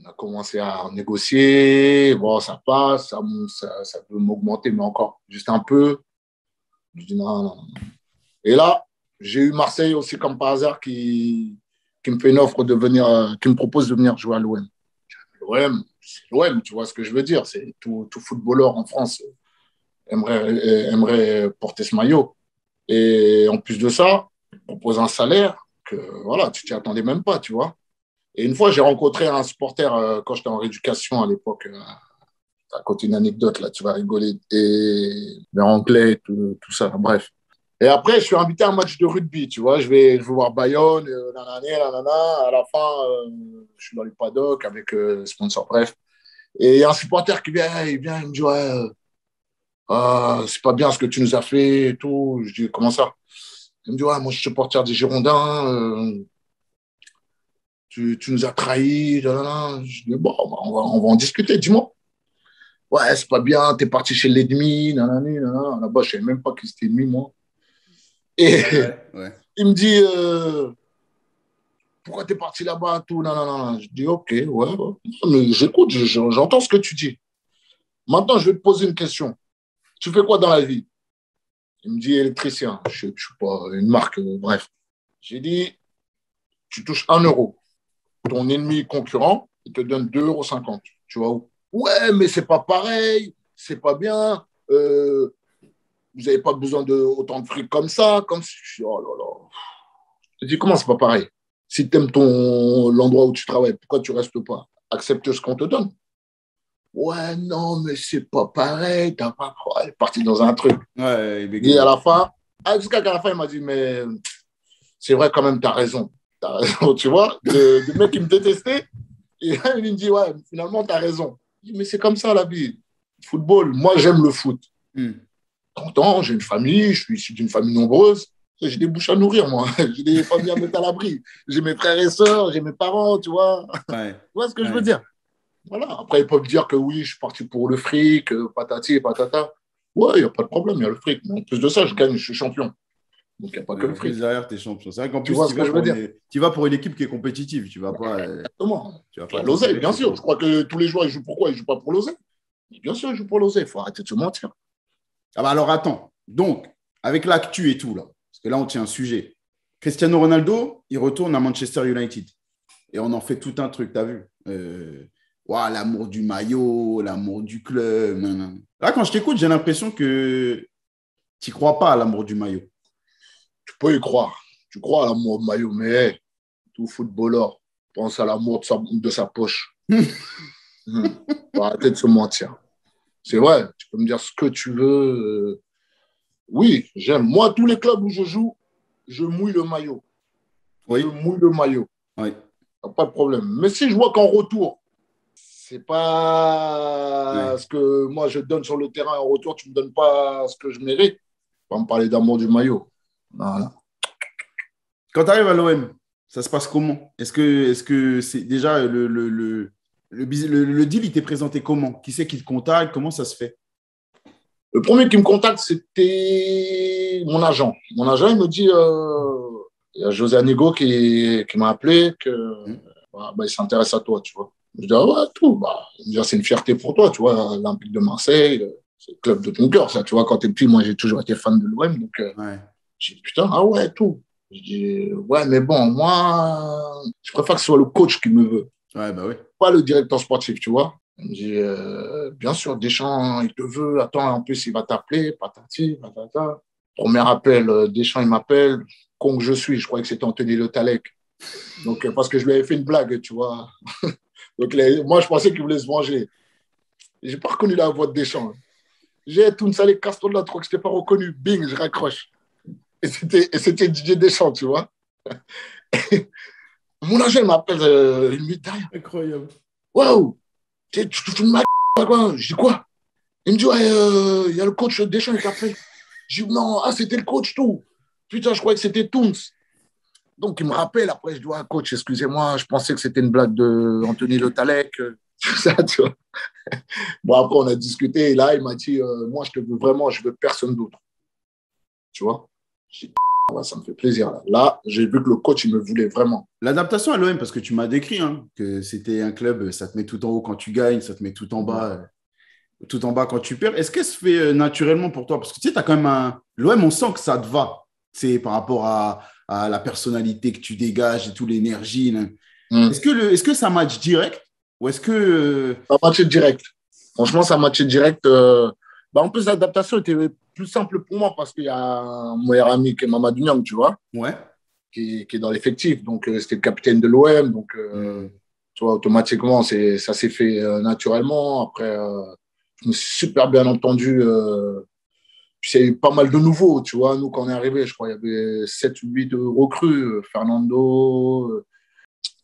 On a commencé à négocier, bon, ça passe, ça, ça, ça peut m'augmenter, mais encore juste un peu. Je dis non, non, non. Et là, j'ai eu Marseille aussi, comme par hasard, qui, qui me fait une offre de venir, qui me propose de venir jouer à l'O M. L'O M, c'est l'O M, tu vois ce que je veux dire. C'est tout, tout footballeur en France aimerait, aimerait porter ce maillot. Et en plus de ça, il propose un salaire que voilà, tu t'y attendais même pas, tu vois. Et une fois, j'ai rencontré un supporter euh, quand j'étais en rééducation à l'époque. Euh, à côté une anecdote, là, tu vas rigoler. Et les Anglais, tout, tout ça, bref. Et après, je suis invité à un match de rugby, tu vois. Je vais, je vais voir Bayonne, euh, nanana, nanana. À la fin, euh, je suis dans les paddocks avec euh, sponsor, bref. Et il y a un supporter qui vient, il vient, il me dit, ouais, euh, c'est pas bien ce que tu nous as fait et tout. Je dis, comment ça? Il me dit, ouais, moi, je suis supporter des Girondins. Euh, Tu, tu nous as trahis, là, là, là. Je dis, bon, on va, on va en discuter, dis-moi. Ouais, c'est pas bien, t'es parti chez l'ennemi, là-bas, je savais même pas qui c'était l'ennemi, moi. Et ouais, ouais. Il me dit, euh, pourquoi t'es parti là-bas, tout, là, là, là. Je dis, ok, ouais, ouais. Mais j'écoute, je, je, j'entends ce que tu dis. Maintenant, je vais te poser une question. Tu fais quoi dans la vie? Il me dit, électricien. Je ne suis pas une marque, euh, bref. J'ai dit, tu touches un euro. Ton ennemi concurrent, il te donne deux euros cinquante. Tu vois où? Ouais, mais c'est pas pareil, c'est pas bien, euh, vous n'avez pas besoin de autant de fric comme ça. Comme si, oh là là. Je dis, comment c'est pas pareil? Si tu aimes l'endroit où tu travailles, pourquoi tu restes pas? Accepte ce qu'on te donne. Ouais, non, mais c'est pas pareil, t'as pas... Oh, il est parti dans un truc. Ouais, il est... Et à la fin, jusqu'à la fin, il m'a dit, mais c'est vrai quand même, t'as raison. T'as raison, tu vois, le, le mec qui me détestait, et là, il me dit, ouais, finalement, t'as raison. Je dis, mais c'est comme ça, la vie. Football, moi, j'aime le foot. Mm. trente ans, j'ai une famille, je suis issu d'une famille nombreuse, j'ai des bouches à nourrir, moi. J'ai des familles à mettre à l'abri. J'ai mes frères et sœurs, j'ai mes parents, tu vois. Ouais. Tu vois ce que ouais. je veux dire? Voilà. Après, ils peuvent dire que oui, je suis parti pour le fric, patati et patata. Ouais, il n'y a pas de problème, il y a le fric. Mais en plus de ça, je gagne, je suis champion. Donc, il n'y a pas ouais, que le fric. Derrière, t'es champion. C'est vrai qu'en plus, tu, vois tu, vas que je une... tu vas pour une équipe qui est compétitive. Tu vas pas. Exactement. Tu vas pas l'oseille, bien sûr. Je crois que tous les joueurs, ils jouent pour quoi? Ils ne jouent pas pour l'oseille. Bien sûr, ils jouent pour l'oseille. Il faut arrêter de se mentir. Ah bah alors, attends. Donc, avec l'actu et tout, là, parce que là, on tient un sujet. Cristiano Ronaldo, il retourne à Manchester United. Et on en fait tout un truc, tu as vu. Euh... Wow, l'amour du maillot, l'amour du club. Là, quand je t'écoute, j'ai l'impression que tu n'y crois pas à l'amour du maillot. Tu peux y croire. Tu crois à l'amour de maillot, mais hey, tout footballeur pense à l'amour de sa, de sa poche. hmm. Faut arrêter de se mentir. C'est vrai, tu peux me dire ce que tu veux. Oui, j'aime. Moi, tous les clubs où je joue, je mouille le maillot. Oui. Je mouille le maillot. Oui. Pas de problème. Mais si je vois qu'en retour, c'est pas oui. ce que moi je donne sur le terrain, en retour, tu ne me donnes pas ce que je mérite. Pas me parler d'amour du maillot. Voilà. Quand tu arrives à l'O M, ça se passe comment? Est-ce que, est-ce que c'est déjà le, le, le, le, le deal, il t'est présenté comment? Qui c'est qui te contacte? Comment ça se fait? Le premier qui me contacte, c'était mon agent. Mon agent, il me dit, euh, il y a José Anego qui, qui m'a appelé, que, bah, bah, il s'intéresse à toi, tu vois. Je dis, ah ouais, tout. Bah, c'est une fierté pour toi, tu vois, l'Olympique de Marseille, c'est le club de ton cœur, ça, tu vois. Quand t'es petit, moi, j'ai toujours été fan de l'O M, donc euh, ouais. J'ai dit, putain, ah ouais, tout. Je dis, ouais, mais bon, moi, je préfère que ce soit le coach qui me veut. Ouais, bah oui. Pas le directeur sportif, tu vois. Il me dit, euh, bien sûr, Deschamps, il te veut, attends, en plus, il va t'appeler, patati, patata. Premier appel, Deschamps, il m'appelle, con que je suis, je croyais que c'était Anthony Le Talec. Donc, parce que je lui avais fait une blague, tu vois. Donc, les, moi, je pensais qu'il voulait se venger. Je n'ai pas reconnu la voix de Deschamps. J'ai tout salé, casse-toi de là, trop que je t'ai pas reconnu. Bing, je raccroche. Et c'était, et c'était Didier Deschamps, tu vois. Mon agent m'appelle, euh, il me dit, incroyable. Waouh, tu fous de ma quoi. Je dis, quoi? Il me dit, ouais, euh, il y a le coach Deschamps, il t'appelle. Je dis, non, ah, c'était le coach, tout. Putain, je croyais que c'était Toons. Donc, il me rappelle, après, je dis, ah, coach, excusez-moi, je pensais que c'était une blague d'Anthony Le Talec, tout ça, tu vois. Bon, après, on a discuté, et là, il m'a dit, euh, moi, je te veux vraiment, je veux personne d'autre. Tu vois? Je dis, ouais, ça me fait plaisir. Là, là j'ai vu que le coach, il me voulait vraiment. L'adaptation à l'O M, parce que tu m'as décrit hein, que c'était un club, ça te met tout en haut quand tu gagnes, ça te met tout en bas, ouais. tout en bas quand tu perds. Est-ce qu'elle se fait naturellement pour toi? Parce que tu sais, tu as quand même un… L'O M, on sent que ça te va. C'est par rapport à, à la personnalité que tu dégages et toute l'énergie. Mm. Est-ce que, le, est-ce que ça match direct ou est-ce que… Ça matchait direct. Franchement, ça matchait direct. Euh... Bah, en plus, l'adaptation était plus simple pour moi parce qu'il y a mon meilleur ami qui est Mamadou Niang, tu vois, ouais. qui, qui est dans l'effectif. Donc, euh, c'était le capitaine de l'O M. Donc, euh, mm. tu vois, automatiquement, c'est, ça s'est fait euh, naturellement. Après, euh, je me suis super bien entendu… Euh... C'est pas mal de nouveaux, tu vois. Nous, quand on est arrivés, je crois, il y avait sept ou huit recrues. Fernando,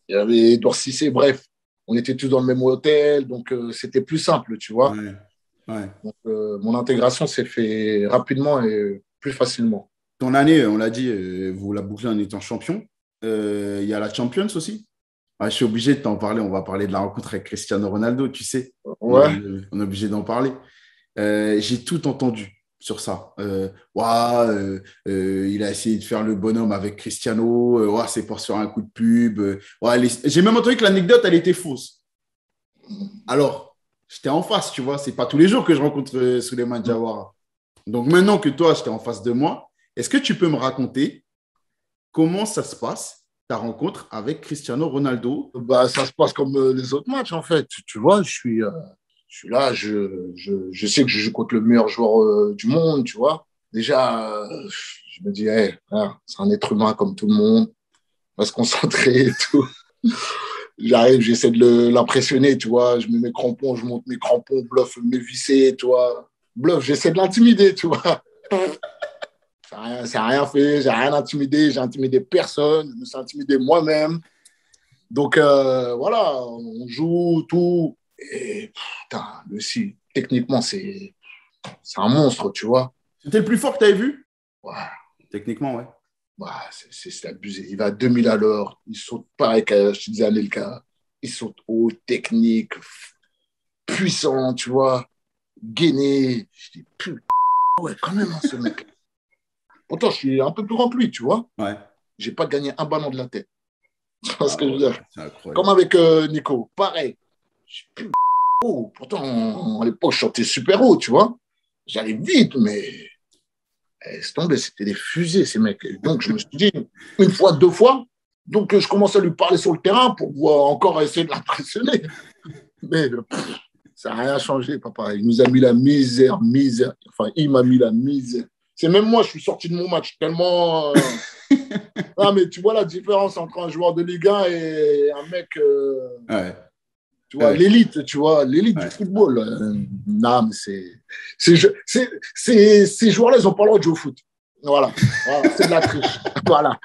il y avait Edouard Cissé, bref. On était tous dans le même hôtel, donc euh, c'était plus simple, tu vois. Ouais. Ouais. Donc, euh, mon intégration s'est faite rapidement et plus facilement. Ton année, on l'a dit, vous la bouclez en étant champion. Euh, il y a la Champions aussi. Ah, je suis obligé de t'en parler. On va parler de la rencontre avec Cristiano Ronaldo, tu sais. Ouais. On est obligé d'en parler. Euh, j'ai tout entendu. Sur ça. Euh, ouah, euh, euh, il a essayé de faire le bonhomme avec Cristiano. Euh, ouah, c'est pour se faire un coup de pub. Euh, ouah, les... J'ai même entendu que l'anecdote, elle était fausse. Alors, j'étais en face, tu vois. C'est pas tous les jours que je rencontre euh, Souleymane Diawara. Donc, maintenant que toi, j'étais en face de moi, est-ce que tu peux me raconter comment ça se passe, ta rencontre avec Cristiano Ronaldo? Bah, ça se passe comme euh, les autres matchs, en fait. Tu vois, je suis... Euh... Je suis là, je, je, je sais que je joue contre le meilleur joueur euh, du monde, tu vois. Déjà, euh, je me dis, hey, hein, c'est un être humain comme tout le monde. On va se concentrer et tout. J'arrive, j'essaie de le, l'impressionner, tu vois. Je mets mes crampons, je monte mes crampons, bluff, mes vissés, tu vois. Bluff, j'essaie de l'intimider, tu vois. Ça n'a rien, ça a rien fait, j'ai rien intimidé, j'ai intimidé personne, je me suis intimidé moi-même. Donc, euh, voilà, on joue, tout. Et putain, le si, techniquement, c'est, c'est un monstre, tu vois. C'était le plus fort que tu avais vu? Ouais. Techniquement, ouais. Ouais, c'est, c'est, c'est abusé. Il va à deux mille à l'heure, il saute pareil que je te disais Anelka. Il saute haut, technique, puissant, tu vois, gainé. Je dis, putain, ouais, quand même, hein, ce mec. Pourtant, je suis un peu plus grand que lui, tu vois. Ouais. J'ai pas gagné un ballon de la tête. Tu vois ah, ce que ouais, je veux dire? C'est incroyable. Comme avec euh, Nico, pareil. Putain, oh, pourtant, à l'époque, je chantais super haut, tu vois. J'allais vite, mais laisse tomber, c'était des fusées, ces mecs. Et donc, je me suis dit, une fois, deux fois. Donc, je commence à lui parler sur le terrain pour pouvoir encore essayer de l'impressionner. Mais pff, ça n'a rien changé, papa. Il nous a mis la misère, misère. Enfin, il m'a mis la misère. C'est même moi, je suis sorti de mon match tellement… Ah, mais tu vois la différence entre un joueur de Ligue un et un mec… Euh... Ouais. Tu vois, ouais. L'élite, tu vois, l'élite ouais. Du football. Euh, non, mais c'est, c'est, c'est, c'est, ces joueurs-là, ils n'ont pas le droit de jouer au foot. Voilà, voilà c'est de la triche. Voilà.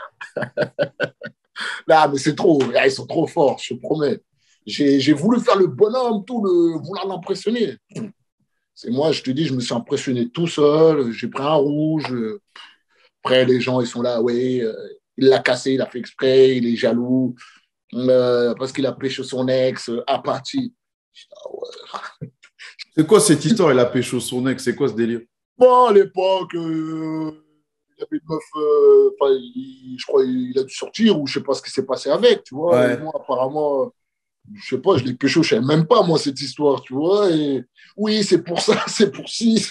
Non, mais c'est trop, ils sont trop forts, je te promets. J'ai, j'ai voulu faire le bonhomme, tout, le, vouloir l'impressionner. C'est moi, je te dis, je me suis impressionné tout seul, j'ai pris un rouge. Après, les gens, ils sont là, ouais, il l'a cassé, il a fait exprès, il est jaloux. Euh, parce qu'il a pêché son ex euh, à partie. Ah ouais. C'est quoi cette histoire? Il a pécho son ex, c'est quoi ce délire? Bon, à l'époque, euh, il y avait une meuf, euh, enfin, il, je crois il a dû sortir ou je ne sais pas ce qui s'est passé avec, tu vois. Ouais. Moi, apparemment, je ne sais pas, je l'ai pécho, je ne savais même pas, moi, cette histoire, tu vois. Et oui, c'est pour ça, c'est pour ci.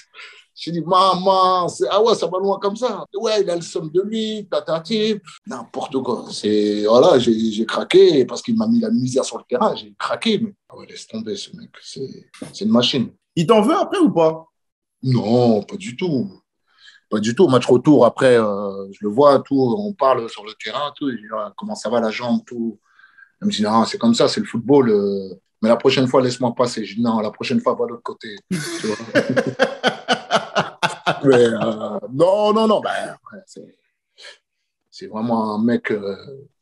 J'ai dit, maman, ah ouais, ça va loin comme ça. Ouais, il a le somme de lui, tatatif. N'importe quoi. C'est, voilà, j'ai, j'ai craqué parce qu'il m'a mis la misère sur le terrain. J'ai craqué. Mais... Ah ouais, laisse tomber ce mec. C'est, c'est une machine. Il t'en veut après ou pas? Non, pas du tout. Pas du tout. Match retour, après, euh, je le vois, tout, on parle sur le terrain, tout. Je dis, ah, comment ça va la jambe, tout. Il me dit, non, c'est comme ça, c'est le football. Euh... Mais la prochaine fois, laisse-moi passer. Je dis, non, la prochaine fois, va de l'autre côté. Tu vois. Mais euh, non, non, non, ben, c'est, c'est vraiment un mec euh,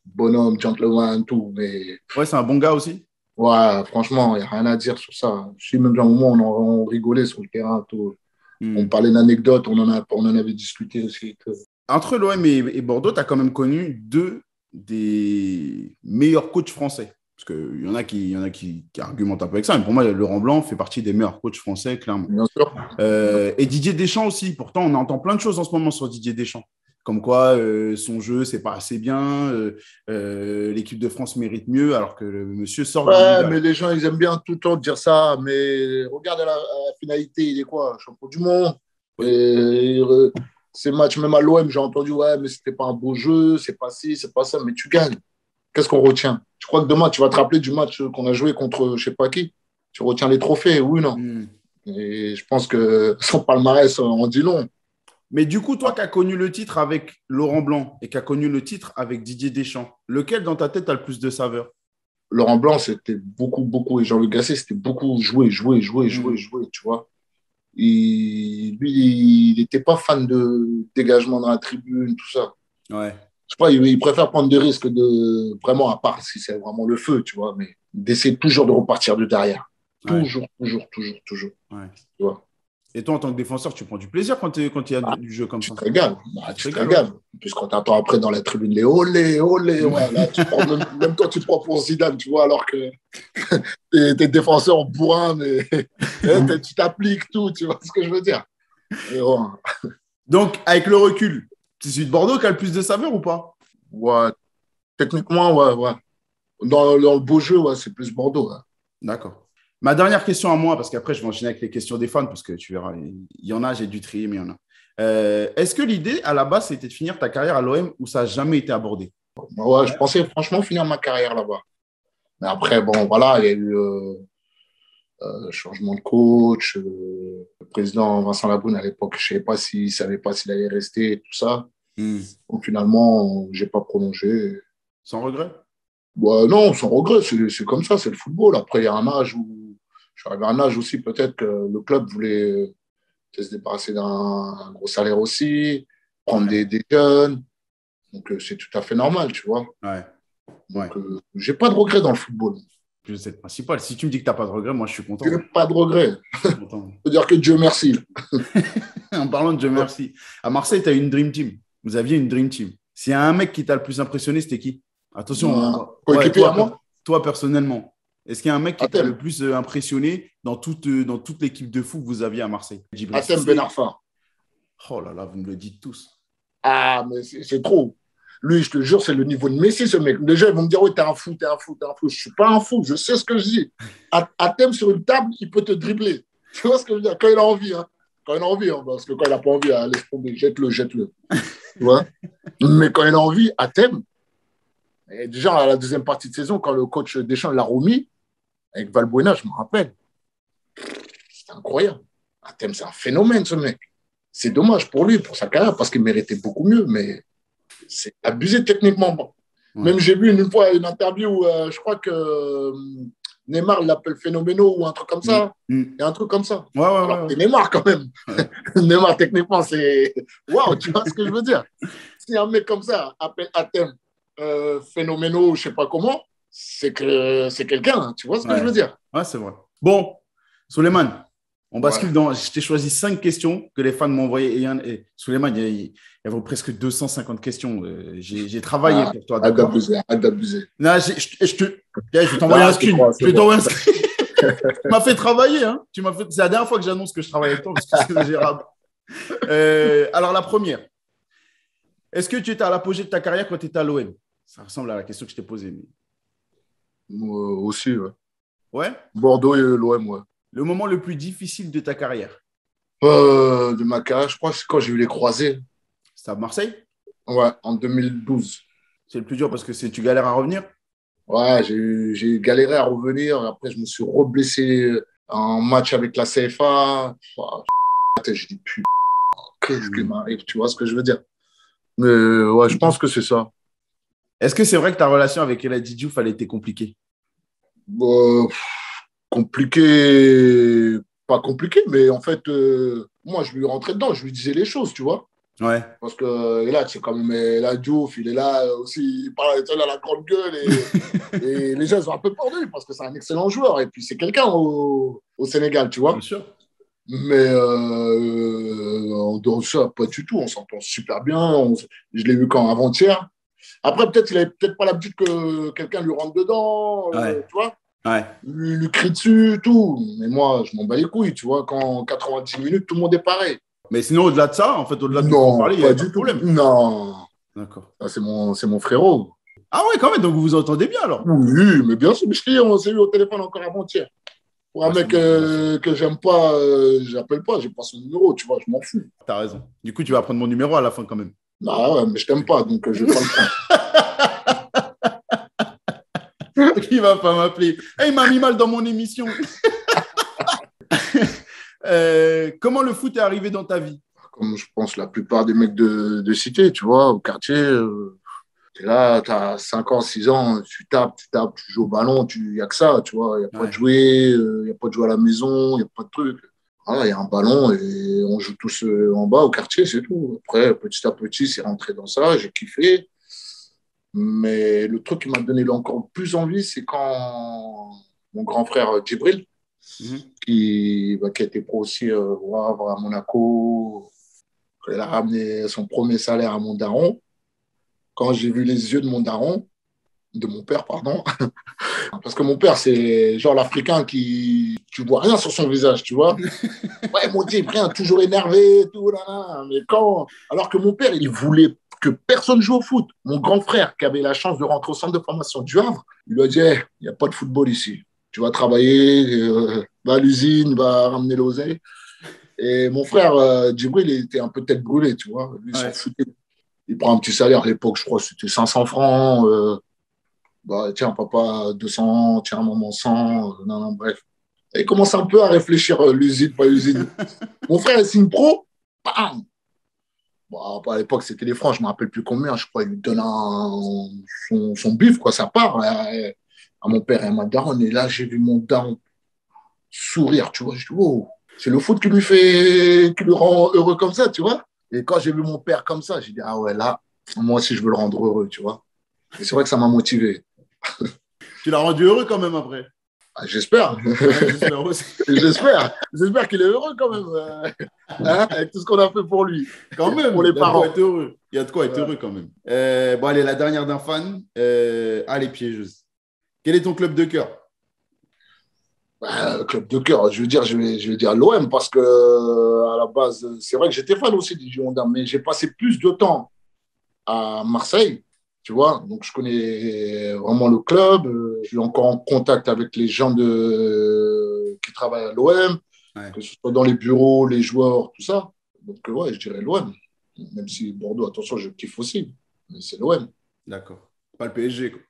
bonhomme, gentleman, tout. Mais... Ouais, c'est un bon gars aussi. Ouais, franchement, il n'y a rien à dire sur ça. Je sais, même à un moment, on, on rigolait sur le terrain, tout. Mm. On parlait d'anecdotes, on en, a, on en avait discuté aussi. Tout. Entre l'O M et, et Bordeaux, tu as quand même connu deux des meilleurs coachs français. Parce qu'il y en a, qui, y en a qui, qui argumentent un peu avec ça. Mais pour moi, Laurent Blanc fait partie des meilleurs coachs français, clairement. Bien sûr. Euh, et Didier Deschamps aussi. Pourtant, on entend plein de choses en ce moment sur Didier Deschamps. Comme quoi, euh, son jeu, c'est pas assez bien. Euh, euh, l'équipe de France mérite mieux, alors que le monsieur sort... Ouais, de mais les gens, ils aiment bien tout le temps dire ça. Mais regarde à la, à la finalité, il est quoi? Champion du monde. Oui. Et, euh, ces matchs, même à l'O M, j'ai entendu, ouais, mais c'était pas un beau jeu, c'est pas ci, c'est pas ça, mais tu gagnes. Qu'est-ce qu'on retient? Je crois que demain, tu vas te rappeler du match qu'on a joué contre je ne sais pas qui. Tu retiens les trophées, oui ou non? Mm. Et je pense que son palmarès en dit long. Mais du coup, toi qui as connu le titre avec Laurent Blanc et qui as connu le titre avec Didier Deschamps, lequel dans ta tête a le plus de saveur? Laurent Blanc, c'était beaucoup, beaucoup. Et Jean-Luc Gasset, c'était beaucoup jouer, jouer, jouer, jouer, mm. jouer, tu vois. Et lui, il n'était pas fan de dégagement dans la tribune, tout ça. Ouais. Je sais pas, il préfère prendre des risques de vraiment, à part si c'est vraiment le feu, tu vois, mais d'essayer toujours de repartir de derrière. Ouais. Toujours, toujours, toujours, toujours. Ouais. Tu vois. Et toi, en tant que défenseur, tu prends du plaisir quand il y a ah, du jeu comme tu ça? Te régales. Bah, tu, tu te régales. Puis quand tu attends après dans la tribune, les olé, olé, ouais, là, tu prends même, même toi, tu te prends pour Zidane, tu vois, alors que tes défenseurs ont bourrin, mais tu t'appliques tout, tu vois ce que je veux dire. Et ouais. Donc, avec le recul, c'est celui de Bordeaux qui a le plus de saveur ou pas? Ouais, techniquement, ouais, ouais. Dans, dans le beau jeu, ouais, c'est plus Bordeaux. Ouais. D'accord. Ma dernière question à moi, parce qu'après, je vais enchaîner avec les questions des fans, parce que tu verras, il y en a, j'ai dû trier, mais il y en a. Euh, est-ce que l'idée, à la base, c'était de finir ta carrière à l'O M ou ça n'a jamais été abordé? Ouais, je pensais franchement finir ma carrière là-bas. Mais après, bon, voilà, il y a eu euh, euh, changement de coach. Euh... Le président Vincent Laboune, à l'époque, je ne savais pas s'il savait pas s'il allait rester et tout ça. Mm. Donc, finalement, je n'ai pas prolongé. Sans regret? Bah, non, sans regret. C'est, c'est comme ça, c'est le football. Après, il y a un âge où... Je suis arrivé à un âge aussi, peut-être, que le club voulait se débarrasser d'un un gros salaire aussi, prendre ouais. des, des jeunes. Donc, c'est tout à fait normal, tu vois. Ouais. Donc, ouais. Euh, je n'ai pas de regret dans le football. C'est le principal. Si tu me dis que tu n'as pas de regret, moi, je suis content. Je n'ai pas de regret. Je suis content. Je veux dire que Dieu merci. En parlant de Dieu merci, à Marseille, tu as eu une Dream Team. Vous aviez une Dream Team. S'il y a un mec qui t'a le plus impressionné, c'était qui? Attention. Ouais. On... Ouais, toi, à moi toi, personnellement. Est-ce qu'il y a un mec qui Hatem. t'a le plus impressionné dans toute, dans toute l'équipe de fou que vous aviez à Marseille? Hatem Ben Arfa. Oh là là, vous me le dites tous. Ah, mais c'est, c'est trop. Lui, je te jure, c'est le niveau de Messi, ce mec. Les gens, ils vont me dire, oui, t'es un fou, t'es un fou, t'es un fou. Je ne suis pas un fou, je sais ce que je dis. À, à thème sur une table, il peut te dribbler. Tu vois ce que je veux dire? Quand il a envie, hein. Quand il a envie, hein, parce que quand il n'a pas envie, hein, laisse tomber, jette-le, jette-le. Tu vois? Mais quand il a envie, à thème. Et déjà, à la deuxième partie de saison, quand le coach Deschamps l'a remis, avec Valbuena, je me rappelle. C'est incroyable. À thème, c'est un phénomène, ce mec. C'est dommage pour lui, pour sa carrière, parce qu'il méritait beaucoup mieux, mais... C'est abusé techniquement. Bon. Ouais. Même j'ai vu une fois une interview où euh, je crois que euh, Neymar l'appelle phénoménal ou un truc comme ça. Mm. Il y a un truc comme ça. Ouais, ouais, Alors, ouais, ouais. Neymar quand même. Ouais. Neymar techniquement, c'est... Waouh, tu vois ce que je veux dire? Si un mec comme ça appelle Hatem euh, phénoménal, je ne sais pas comment, c'est, que, c'est quelqu'un. Hein, tu vois ce que ouais. je veux dire? Ouais, c'est vrai. Bon, Souleymane. On bascule ouais. dans. Je t'ai choisi cinq questions que les fans m'ont envoyées. Et, et Souleymane, il y, y avait presque deux cent cinquante questions. Euh, j'ai, j'ai travaillé ah, pour toi. D'accord. Abuser, abuser. Non, je, je, je, je, je vais t'envoyer un screen. Je vais t'envoyer un screen. Tu m'as fait travailler. Hein. Tu m'as fait... C'est la dernière fois que j'annonce que je travaille avec toi parce que c'est gérable. Euh, alors, la première. Est-ce que tu étais à l'apogée de ta carrière quand tu étais à l'O M? Ça ressemble à la question que je t'ai posée. Mais... Moi aussi, ouais. Ouais. Bordeaux et l'O M, ouais. Le moment le plus difficile de ta carrière? euh, De ma carrière, je crois, c'est quand j'ai eu les croisés. C'était à Marseille? Ouais, en deux mille douze. C'est le plus dur parce que tu galères à revenir? Ouais, j'ai, j'ai galéré à revenir. Après, je me suis reblessé en match avec la C F A. Oh, je dis, putain, qu'est-ce qui m'arrive? Tu vois ce que je veux dire? Mais ouais, je pense que c'est ça. Est-ce que c'est vrai que ta relation avec Eladidjouf, elle était compliquée? euh, Compliquée, pas compliquée, mais en fait, euh, moi, je lui rentrais dedans. Je lui disais les choses, tu vois? Ouais. Parce que là, c'est quand même Eladidjouf, il est là aussi, il parle il a la grande gueule et, et les gens sont un peu perdus parce que c'est un excellent joueur et puis c'est quelqu'un au, au Sénégal, tu vois. Bien sûr. Mais euh, en dehors de ça, pas du tout, on s'entend super bien. On, je l'ai vu quand avant-hier. Après, peut-être il n'avait peut-être pas l'habitude que quelqu'un lui rentre dedans, ouais. euh, tu vois, ouais. lui, lui crie dessus, tout. Mais moi, je m'en bats les couilles, tu vois, quand quatre-vingt-dix minutes, tout le monde est pareil. Mais sinon, au-delà de ça, en fait, au-delà de non, parler, il n'y a pas de problème. Non. D'accord. Ah, c'est, mon, c'est mon frérot. Ah ouais, quand même, donc vous vous entendez bien alors? Oui, mais bien sûr, mais on s'est eu au téléphone encore avant-hier. Pour un ouais, mec euh, que j'aime pas, euh, j'appelle pas, j'ai pas son numéro, tu vois, je m'en fous. T'as raison. Du coup, tu vas prendre mon numéro à la fin quand même. Non, ouais, mais je t'aime pas, donc euh, je vais pas le prendre. Il va pas m'appeler. Hey, il m'a mis mal dans mon émission. Euh, comment le foot est arrivé dans ta vie? Comme je pense la plupart des mecs de, de cité, tu vois, au quartier. Euh, tu es là, tu as cinq ans, six ans, tu tapes, tu tapes, tu joues au ballon, il n'y a que ça, tu vois. Il n'y a ouais. pas de jouer, il euh, n'y a pas de jouer à la maison, il n'y a pas de truc. Il voilà, y a un ballon et on joue tous euh, en bas au quartier, c'est tout. Après, petit à petit, c'est rentré dans ça, j'ai kiffé. Mais le truc qui m'a donné encore plus envie, c'est quand mon grand frère Djibril, Mmh. Qui, bah, qui a été pro aussi euh, au Havre, à Monaco. Elle a ramené son premier salaire à mon daron. Quand j'ai vu les yeux de mon daron, de mon père, pardon, parce que mon père, c'est genre l'Africain qui... Tu vois rien sur son visage, tu vois. Ouais, mon Dieu, rien, toujours énervé, tout, là, là. Mais quand... Alors que mon père, il voulait que personne joue au foot. Mon grand frère, qui avait la chance de rentrer au centre de formation du Havre, il lui a dit, il n'y a pas de football ici. Tu vas travailler, euh, va à l'usine, va ramener l'oseille. Et mon frère, euh, Djibril, il était un peu tête brûlée, tu vois. Lui, ouais. s'en foutait. Il prend un petit salaire. À l'époque, je crois, c'était cinq cents francs. Euh, bah, tiens, papa, deux cents. Tiens, maman, cent. Euh, non, non, bref. Et il commence un peu à réfléchir, euh, l'usine, pas l'usine. Mon frère, il signe pro. Bam. Bah, bah, à l'époque, c'était des francs. Je ne me rappelle plus combien. Je crois qu'il lui donne un, son, son bif, quoi, ça part. Euh, à mon père et à ma daronne, et là j'ai vu mon daron sourire, tu vois, je dis wow, c'est le foot qui lui fait, qui lui rend heureux comme ça, tu vois. Et quand j'ai vu mon père comme ça, j'ai dit ah ouais, là moi aussi je veux le rendre heureux, tu vois. Et c'est vrai que ça m'a motivé. Tu l'as rendu heureux quand même après? Ah, j'espère. Ouais, j'espère, aussi. j'espère, j'espère qu'il est heureux quand même, hein, avec tout ce qu'on a fait pour lui. Quand même, pour les parents. Il y a de quoi être heureux. Il y a de quoi être heureux quand même. Euh, bon allez, la dernière d'un fan, euh, ah les piégeuses. Quel est ton club de cœur? Bah, club de cœur, je veux dire, je vais, je vais dire l'O M parce que à la base, c'est vrai que j'étais fan aussi du Girondins, mais j'ai passé plus de temps à Marseille, tu vois. Donc je connais vraiment le club. Je suis encore en contact avec les gens de qui travaillent à l'O M, ouais. que ce soit dans les bureaux, les joueurs, tout ça. Donc ouais, je dirais l'O M. Même si Bordeaux, attention, je kiffe aussi, mais c'est l'O M. D'accord. Pas le P S G, quoi.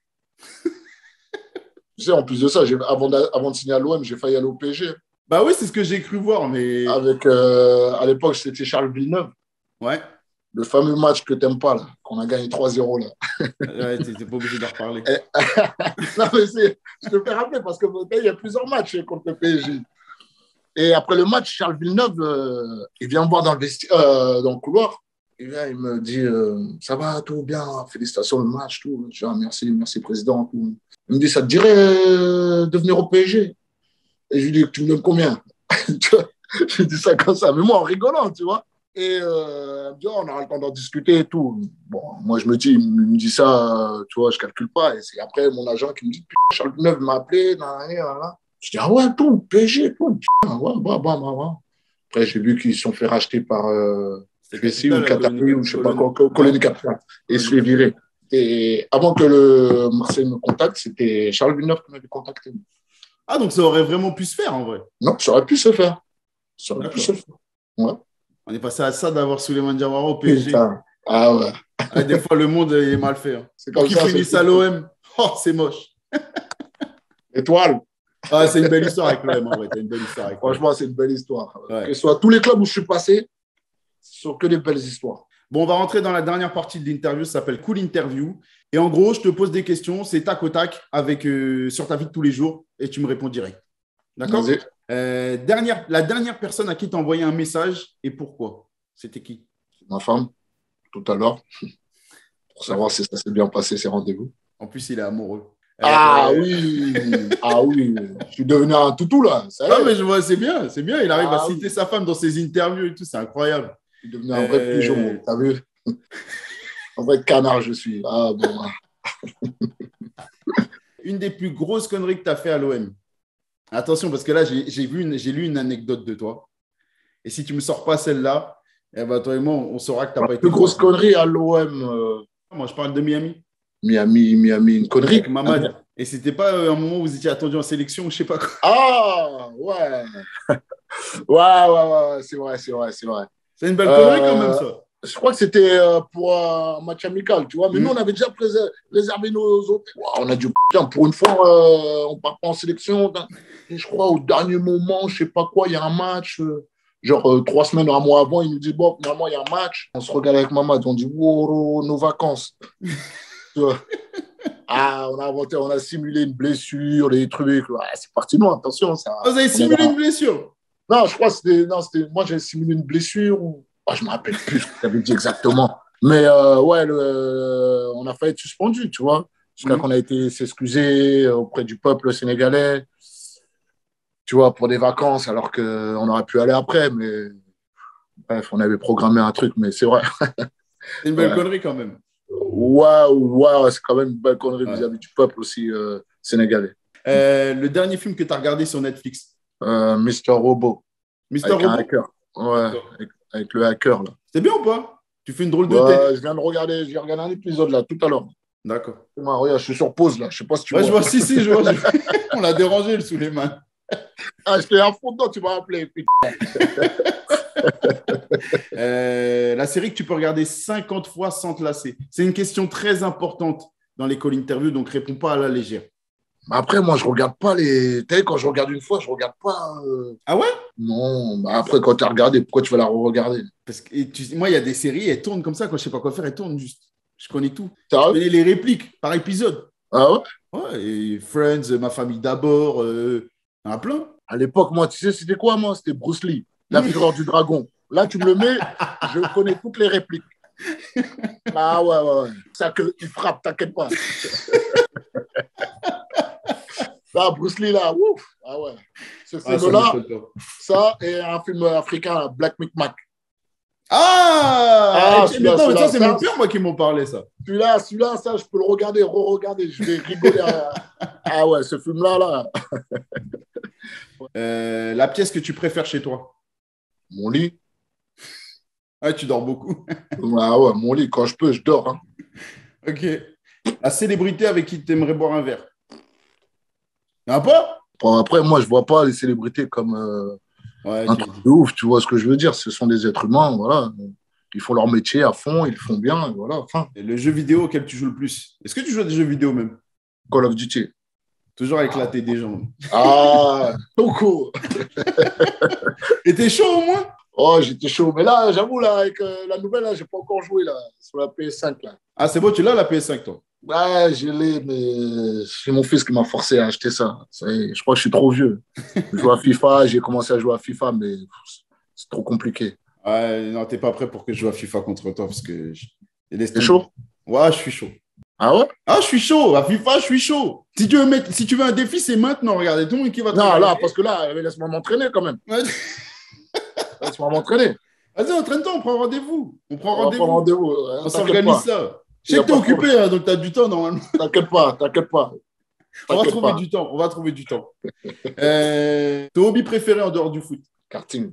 Tu sais, en plus de ça, j'ai, avant, de, avant de signer à l'O M, j'ai failli aller au P S G. Bah oui, c'est ce que j'ai cru voir, mais... Avec, euh, à l'époque, c'était Charles Villeneuve. Ouais. Le fameux match que t'aimes pas, là, qu'on a gagné trois zéro, là. Ouais, t'es, t'es pas obligé d'en reparler. Non, mais c'est, je te fais rappeler, parce que il y a plusieurs matchs contre le P S G. Et après le match, Charles Villeneuve, euh, il vient me voir dans le, vesti- euh, dans le couloir. Et là, il me dit, euh, ça va, tout bien, félicitations, le match, tout. Je dis, ah, merci, merci, président, tout. Il me dit, ça te dirait euh, de venir au P S G? Et je lui dis, tu me donnes combien? Je lui dis ça comme ça, mais moi en rigolant, tu vois. Et euh, il me dit, oh, on aura le temps d'en discuter et tout. Bon, moi je me dis, il me dit ça, tu vois, je calcule pas. Et c'est après mon agent qui me dit, putain, Charles Villeneuve m'a appelé, nan, nan, nan, nan. Je dis, ah ouais, tout, P S G, tout, ah ouais, bah, bah, bah, bah. Après, j'ai vu qu'ils se sont fait racheter par euh, P S I ou Qatari ou je ne sais pas quoi, Colinterview, et je l'ai viré. Et avant que le Marseille me contacte, c'était Charles Villeneuve qui m'avait contacté. Ah, donc ça aurait vraiment pu se faire en vrai? Non, ça aurait pu se faire. Ça aurait pu se faire. Ouais. On est passé à ça d'avoir Souleymane Diawara au P S G. Putain. Ah ouais. Ah, des fois, le monde il est mal fait. Hein. C'est comme ça. Qui finissent à l'O M. Oh, c'est moche. Étoile. Ah, c'est une belle histoire avec l'O M en vrai. Une belle histoire avec Franchement, c'est une belle histoire. Ouais. Que ce soit tous les clubs où je suis passé, ce sont que des belles histoires. Bon, on va rentrer dans la dernière partie de l'interview. Ça s'appelle Cool Interview. Et en gros, je te pose des questions. C'est tac au tac avec, euh, sur ta vie de tous les jours et tu me réponds direct. D'accord ? Vas-y. Euh, dernière, la dernière personne à qui tu as envoyé un message et pourquoi ? C'était qui ? Ma femme, tout à l'heure, pour savoir si ça s'est bien passé, ces rendez-vous. En plus, il est amoureux. Euh, ah euh... oui, ah oui, je suis devenu un toutou là. Ça ah, mais je vois, c'est bien, c'est bien. Il arrive ah, à citer oui. sa femme dans ses interviews et tout, c'est incroyable. Je suis devenu un vrai euh... pigeon, t'as vu ? Un vrai canard, je suis. Ah bon. Une des plus grosses conneries que tu as fait à l'O M. Attention, parce que là, j'ai, j'ai, vu une, j'ai lu une anecdote de toi. Et si tu ne me sors pas celle-là, eh ben, toi et moi, on saura que tu n'as pas été... Une grosse connerie à l'O M. Euh... Moi, je parle de Miami. Miami, Miami, une connerie. Avec Mamadou. Et ce n'était pas euh, un moment où vous étiez attendu en sélection ou je ne sais pas quoi. Ah, ouais. ouais, ouais, ouais, c'est vrai, c'est vrai, c'est vrai. C'est une belle connerie euh... quand même, ça. Je crois que c'était pour un match amical, tu vois. Mais mmh. nous, on avait déjà réservé nos hôtels. Wow, on a dit, putain, pour une fois, euh, on part pas en sélection. Et je crois, au dernier moment, je sais pas quoi, il y a un match. Euh, genre, euh, trois semaines, un mois avant, il nous dit, bon, finalement, il y a un match. On se regarde avec Mamad, on dit, wow, nos vacances. Tu vois. Ah, on a inventé, on a simulé une blessure, les trucs. Ouais, c'est parti, non, attention. Ça, vous avez simulé une blessure? Non, je crois que c'était, non, c'était, moi, j'ai simulé une blessure ou. Oh, je ne me rappelle plus ce que tu avais dit exactement. Mais euh, ouais, le, euh, on a failli être suspendu, tu vois. Jusqu'à mm-hmm. qu'on a été s'excuser auprès du peuple sénégalais, tu vois, pour des vacances, alors qu'on aurait pu aller après. Mais bref, on avait programmé un truc, mais c'est vrai. C'est une belle ouais. connerie quand même. Waouh, waouh, c'est quand même une belle connerie ouais. vis-à-vis du peuple aussi euh, sénégalais. Euh, le dernier film que tu as regardé sur Netflix euh, Mister Robot. Mister Robot. Un hacker. Ouais, avec avec le hacker, là. C'est bien ou pas? Tu fais une drôle de ouais, tête. Je viens de regarder, j'ai regardé un épisode, là, tout à l'heure. D'accord. Moi, regarde, je suis sur pause, là. Je sais pas si tu ouais, vois. Je vois, si, si, je vois. Je... On l'a dérangé, le Souleymane. Ah, j'étais à fond dedans, tu m'as appelé. euh, la série que tu peux regarder cinquante fois sans te lasser. C'est une question très importante dans les call-interviews, donc réponds pas à la légère. Après, moi, je regarde pas les... Tu sais, quand je regarde une fois, je regarde pas... Euh... Ah ouais? Non. Bah après, quand tu as regardé, pourquoi tu vas la re-regarder? Parce que et tu... moi, il y a des séries, elles tournent comme ça. Quand je sais pas quoi faire, elles tournent juste. Je connais tout. T'as je connais les répliques par épisode. Ah ouais? Ouais. Et Friends, Ma famille d'abord, euh... il y en a plein. À l'époque, moi, tu sais, c'était quoi, moi? C'était Bruce Lee, La figure du dragon. Là, tu me le mets, je connais toutes les répliques. Ah ouais, ouais, ouais. Ça que il frappe, t'inquiète pas. Là, Bruce Lee, là, ouf, ah ouais. Ce film-là, ah, ça, et un film africain, Black Micmac. Ah, ah celui-là, mais non, mais ça, c'est mes pères, moi, qui m'ont parlé, ça. Celui-là, celui-là, ça, je peux le regarder, re-regarder, je vais rigoler. à... Ah ouais, ce film-là, là. euh, la pièce que tu préfères chez toi? Mon lit. Ah, tu dors beaucoup. Ah ouais, mon lit, quand je peux, je dors. Hein. Ok. La célébrité avec qui tu aimerais boire un verre? Un peu. Après, moi, je ne vois pas les célébrités comme euh, ouais, un tu... truc de ouf, tu vois ce que je veux dire. Ce sont des êtres humains, voilà. Ils font leur métier à fond, ils le font bien, voilà. Enfin. Et le jeu vidéo auquel tu joues le plus? Est-ce que tu joues à des jeux vidéo même? Call of Duty. Toujours éclater ah. des gens. Ah, Toko. Et t'es chaud au moins? Oh, j'étais chaud. Mais là, j'avoue, là, avec euh, la nouvelle, je n'ai pas encore joué là, sur la P S cinq. Là. Ah, c'est bon, tu l'as la P S cinq, toi? Ouais, je l'ai, mais c'est mon fils qui m'a forcé à acheter ça. Ça y est, je crois que je suis trop vieux. Je joue à FIFA, j'ai commencé à jouer à FIFA, mais c'est trop compliqué. Ouais, non, t'es pas prêt pour que je joue à FIFA contre toi parce que. Je... T'es chaud? Ouais, je suis chaud. Ah ouais? Ah, je suis chaud. À FIFA, je suis chaud. Si tu veux, mettre... si tu veux un défi, c'est maintenant. Regardez, tout le monde qui va te. Non, là, parce que là, laisse-moi m'entraîner quand même. Laisse-moi m'entraîner. Vas-y, entraîne-toi, on prend rendez-vous. On prend on rendez-vous. On, rendez-vous. on s'organise pas. ça. Je sais que t'es occupé, hein, donc t'as du temps normalement. T'inquiète pas, t'inquiète pas. On va trouver pas. du temps. On va trouver du temps. euh, ton hobby préféré en dehors du foot? Karting.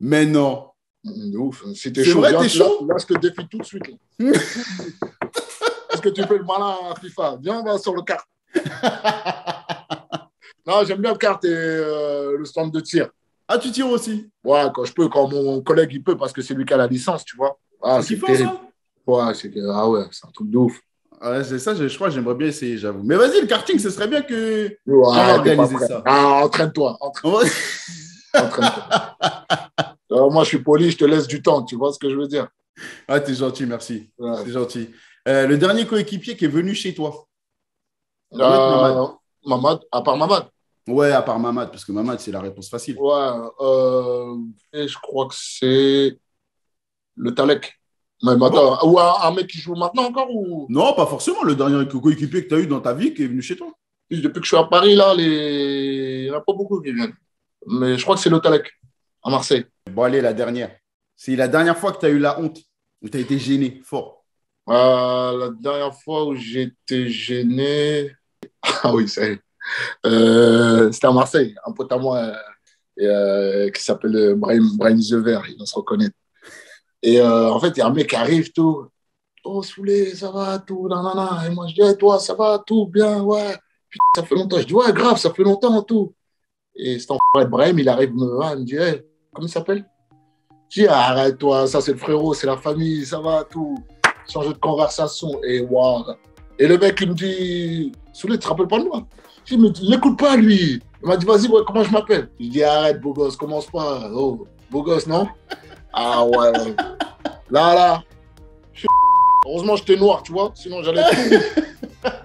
Mais non. De ouf. Si t'es chaud, viens, chaud là, là, je te défie tout de suite. Est-ce que tu fais le malin à FIFA? Viens, on va sur le kart. Non, j'aime bien le kart et euh, le stand de tir. Ah, tu tires aussi? Ouais, quand je peux, quand mon collègue, il peut, parce que c'est lui qui a la licence, tu vois. Ah, c'est terrible. Ouais, c'est... Ah ouais, c'est un truc de ouf. Ah, c'est ça, je, je crois que j'aimerais bien essayer, j'avoue. Mais vas-y, le karting, ce serait bien que... Ouais, ah, organiser ça. Ah, entraîne-toi. Entraîne-toi. entraîne-toi. Alors, moi, je suis poli, je te laisse du temps, tu vois ce que je veux dire. Ah, t'es gentil, merci. Ouais. T'es gentil. Euh, le dernier coéquipier qui est venu chez toi? Euh, Mamad. Mamad, à part Mamad. Ouais, à part Mamad, parce que Mamad, c'est la réponse facile. Ouais, euh, et je crois que c'est le Talek. Mais attends, oh. Ou un, un mec qui joue maintenant encore ou... Non, pas forcément. Le dernier coéquipier que tu as eu dans ta vie qui est venu chez toi. Depuis que je suis à Paris, là, les... il n'y en a pas beaucoup qui viennent. Mais je crois que c'est le Talek, à Marseille. Bon, allez, la dernière. C'est la dernière fois que tu as eu la honte, où tu as été gêné, fort. Euh, la dernière fois où j'étais gêné... Ah oui, ça y est. Euh, c'était à Marseille, un pote à moi euh, et, euh, qui s'appelle Brahim, Brahim Zever, il va se reconnaître. Et euh, en fait, il y a un mec qui arrive, tout. Oh, Soulé, ça va, tout, nanana. Et moi, je dis, hey, toi, ça va, tout, bien, ouais. Putain, ça fait longtemps. Je dis, ouais, grave, ça fait longtemps, tout. Et cet enfant, Brahim, il arrive, me va, il me dit, hey, comment il s'appelle? Je dis, arrête, toi, ça, c'est le frérot, c'est la famille, ça va, tout. Change de conversation, et waouh. Et le mec, il me dit, Soulé, tu te rappelles pas de moi? Je dis, mais l'écoute pas, lui. Il m'a dit, vas-y, ouais, comment je m'appelle? Je dis, arrête, beau gosse, commence pas. Oh, beau gosse, non? Ah ouais. Là, là. Heureusement, j'étais noir, tu vois. Sinon, j'allais tout.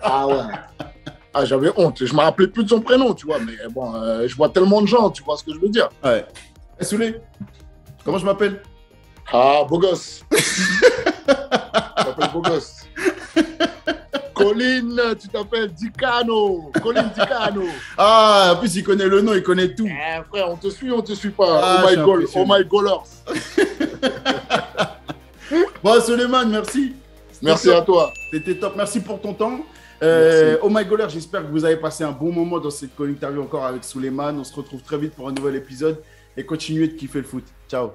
Ah ouais. Ah, j'avais honte. Je ne me rappelais plus de son prénom, tu vois. Mais bon, euh, je vois tellement de gens, tu vois ce que je veux dire. Ouais. Hey, Soulé, comment je m'appelle? Ah, beau gosse. Je m'appelle beau gosse. Colin, tu t'appelles Dicano. Colin Dicano. Ah, en plus, il connaît le nom, il connaît tout. Eh, frère, on te suit, on te suit pas. Ah, oh, my goal, oh my goalers. Bon, Souleymane, merci. Merci à toi. C'était top. Merci pour ton temps. Euh, oh my goalers, j'espère que vous avez passé un bon moment dans cette interview encore avec Souleymane. On se retrouve très vite pour un nouvel épisode et continuez de kiffer le foot. Ciao.